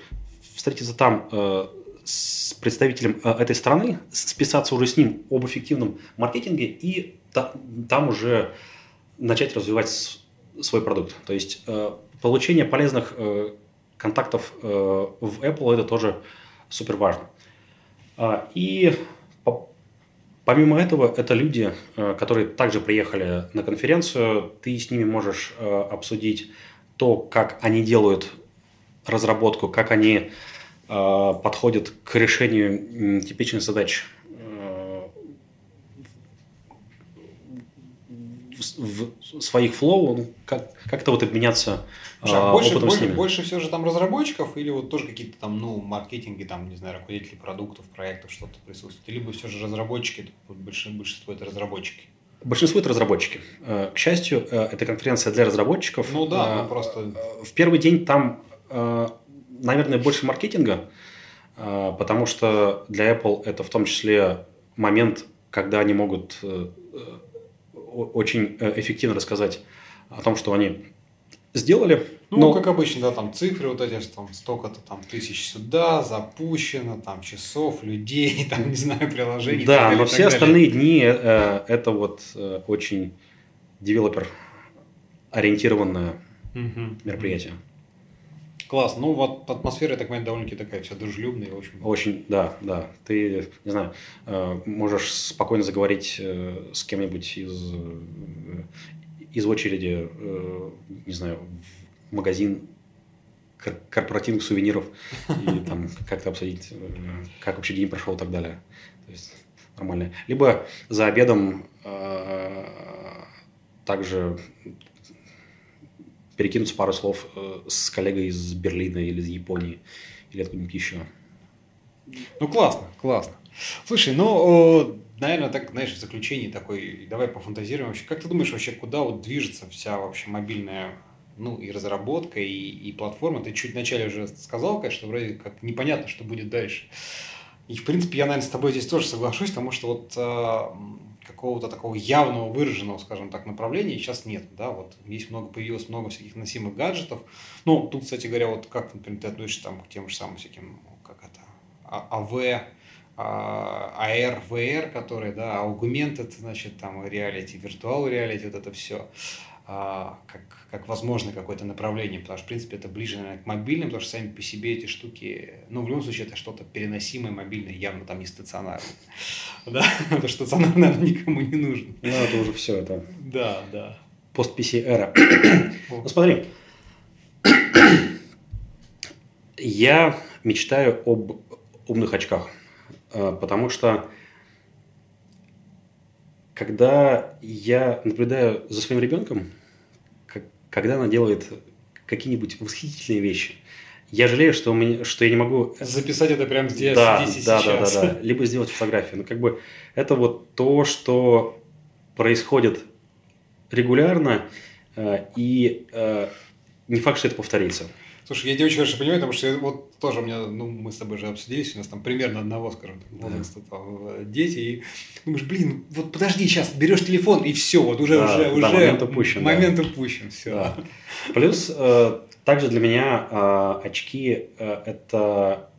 встретиться там э, с представителем э, этой страны, списаться уже с ним об эффективном маркетинге и та, там уже начать развивать с, свой продукт. То есть э, получение полезных э, контактов э, в Apple – это тоже супер важно. А, и по, помимо этого, это люди, э, которые также приехали на конференцию, ты с ними можешь э, обсудить то, как они делают разработку, как они э, подходят к решению типичных задач э, в, в своих флоу, как, как-то вот обменяться э, а больше, опытом больше, с ними. Больше все же там разработчиков или вот тоже какие-то там, ну, маркетинги, там, не знаю, руководители продуктов, проектов, что-то присутствует? Либо все же разработчики, большинство это разработчики? Большинство – это разработчики. К счастью, это конференция для разработчиков. Ну да, ну, просто... В первый день там... наверное, больше маркетинга, потому что для Apple это в том числе момент, когда они могут очень эффективно рассказать о том, что они сделали. Ну, но... как обычно, да, там цифры вот эти, что там столько-то там тысяч сюда, запущено, там часов, людей, там, не знаю, приложений. Да, так, но так, все так остальные дни э, это вот э, очень девелопер-ориентированное mm-hmm. мероприятие. Класс. Ну, вот атмосфера, я так понимаю, довольно-таки такая вся дружелюбная. В общем. Очень, да, да. Ты, не знаю, можешь спокойно заговорить с кем-нибудь из, из очереди, не знаю, в магазин корпоративных сувениров и там как-то обсудить, как вообще день прошел и так далее. То есть нормально. Либо за обедом также... перекинуться пару слов с коллегой из Берлина или из Японии, или откуда-нибудь еще. Ну, классно, классно. Слушай, ну, наверное, так, знаешь, в заключении такой, давай пофантазируем вообще. Как ты думаешь вообще, куда вот движется вся вообще мобильная, ну, и разработка, и, и платформа? Ты чуть вначале уже сказал, конечно, вроде как непонятно, что будет дальше. И, в принципе, я, наверное, с тобой здесь тоже соглашусь, потому что вот... какого-то такого явного, выраженного, скажем так, направления сейчас нет, да, вот есть много, появилось много всяких носимых гаджетов, ну, тут, кстати говоря, вот как, например, ты относишься там к тем же самым всяким, как это, АВ, АР, ВР, которые, да, аугменты, значит, там, реалити, виртуал реалити, вот это все, как, как возможное какое-то направление, потому что, в принципе, это ближе, наверное, к мобильным, потому что сами по себе эти штуки, ну, в любом случае, это что-то переносимое, мобильное, явно там не стационарное, да, потому что стационар, наверное, никому не нужен. Ну, это уже все, это... Да, да. Пост-пи си-эра. Ну, смотри, я мечтаю об умных очках, потому что когда я наблюдаю за своим ребенком, как, когда она делает какие-нибудь восхитительные вещи, я жалею, что, мне, что я не могу... Записать это прямо здесь, да, здесь и да, сейчас. Да, да, да. Либо сделать фотографию. Но как бы это вот то, что происходит регулярно, и не факт, что это повторится. Слушай, я тебя очень хорошо понимаю, потому что я, вот тоже у меня, ну, мы с тобой же обсудились, у нас там примерно одного, скажем так, возраста, да, там, дети, и думаешь, блин, вот подожди, сейчас берешь телефон, и все, вот уже, да, уже, да, уже момент упущен, момент да. упущен, все. Да. Плюс, э, также для меня э, очки э, – это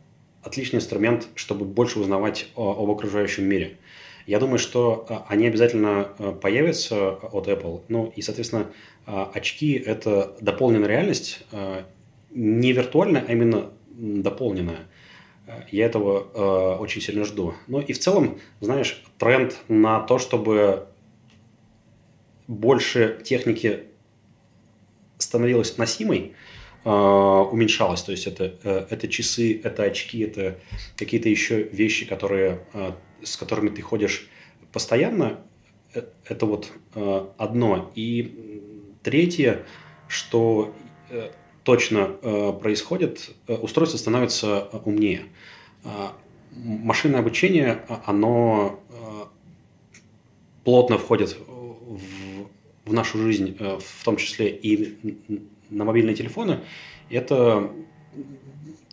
отличный инструмент, чтобы больше узнавать о, об окружающем мире. Я думаю, что они обязательно появятся от Apple, ну, и, соответственно, очки – это дополненная реальность, э, не виртуальная, а именно дополненная. Я этого э, очень сильно жду. Ну и в целом, знаешь, тренд на то, чтобы больше техники становилась носимой, э, уменьшалась. То есть это, э, это часы, это очки, это какие-то еще вещи, которые, э, с которыми ты ходишь постоянно. Это вот э, одно. И третье, что... Э, точно э, происходит, устройство становится умнее. Э, машинное обучение, оно э, плотно входит в, в нашу жизнь, э, в том числе и на мобильные телефоны. Это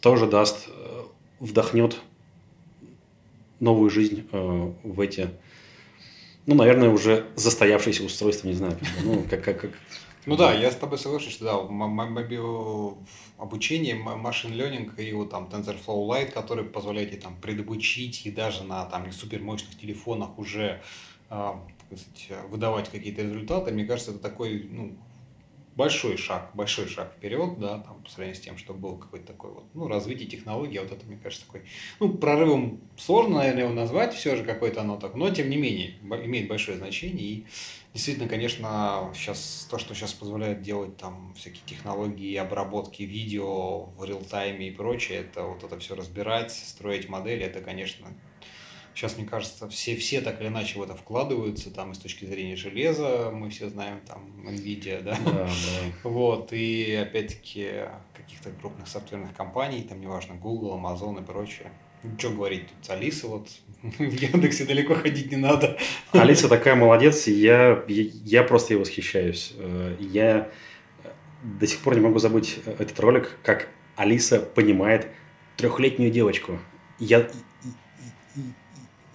тоже даст, вдохнет новую жизнь э, в эти, ну, наверное, уже застоявшиеся устройства, не знаю, ну, как... как, как... Ну да, я с тобой соглашусь, что да, мобильное обучение, machine learning и вот там TensorFlow Lite, который позволяет тебе там предобучить и даже на там супермощных телефонах уже, так сказать, выдавать какие-то результаты, мне кажется, это такой, ну, большой шаг, большой шаг вперед, да, там, по сравнению с тем, что было какое-то такое вот, ну, развитие технологий, вот это, мне кажется, такой, ну, прорывом сложно, наверное, его назвать, все же какое-то оно так, но, тем не менее, имеет большое значение, и действительно, конечно, сейчас то, что сейчас позволяет делать там всякие технологии обработки видео в реал-тайме и прочее, это вот это все разбирать, строить модели, это, конечно... Сейчас, мне кажется, все, все так или иначе в это вкладываются, там, и с точки зрения железа, мы все знаем, там, NVIDIA, да? Да, да. Вот, и, опять-таки, каких-то крупных софтверных компаний, там, неважно, Google, Amazon и прочее. Ну, что говорить, тут Алиса, вот, в Яндексе далеко ходить не надо. Алиса такая молодец, я, я просто ей восхищаюсь. Я до сих пор не могу забыть этот ролик, как Алиса понимает трехлетнюю девочку. Я...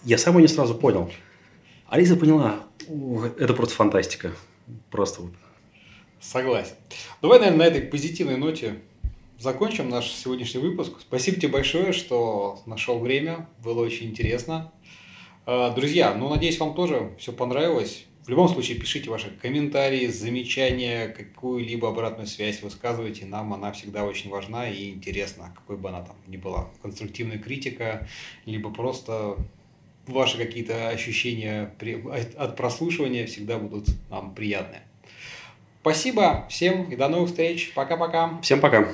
Я сам ее не сразу понял. Алиса поняла. Это просто фантастика. Просто вот. Согласен. Давай, наверное, на этой позитивной ноте закончим наш сегодняшний выпуск. Спасибо тебе большое, что нашел время. Было очень интересно. Друзья, ну, надеюсь, вам тоже все понравилось. В любом случае, пишите ваши комментарии, замечания, какую-либо обратную связь высказывайте. Нам она всегда очень важна и интересна, какой бы она там ни была. Конструктивная критика, либо просто... Ваши какие-то ощущения от прослушивания всегда будут нам приятны. Спасибо всем и до новых встреч. Пока-пока. Всем пока.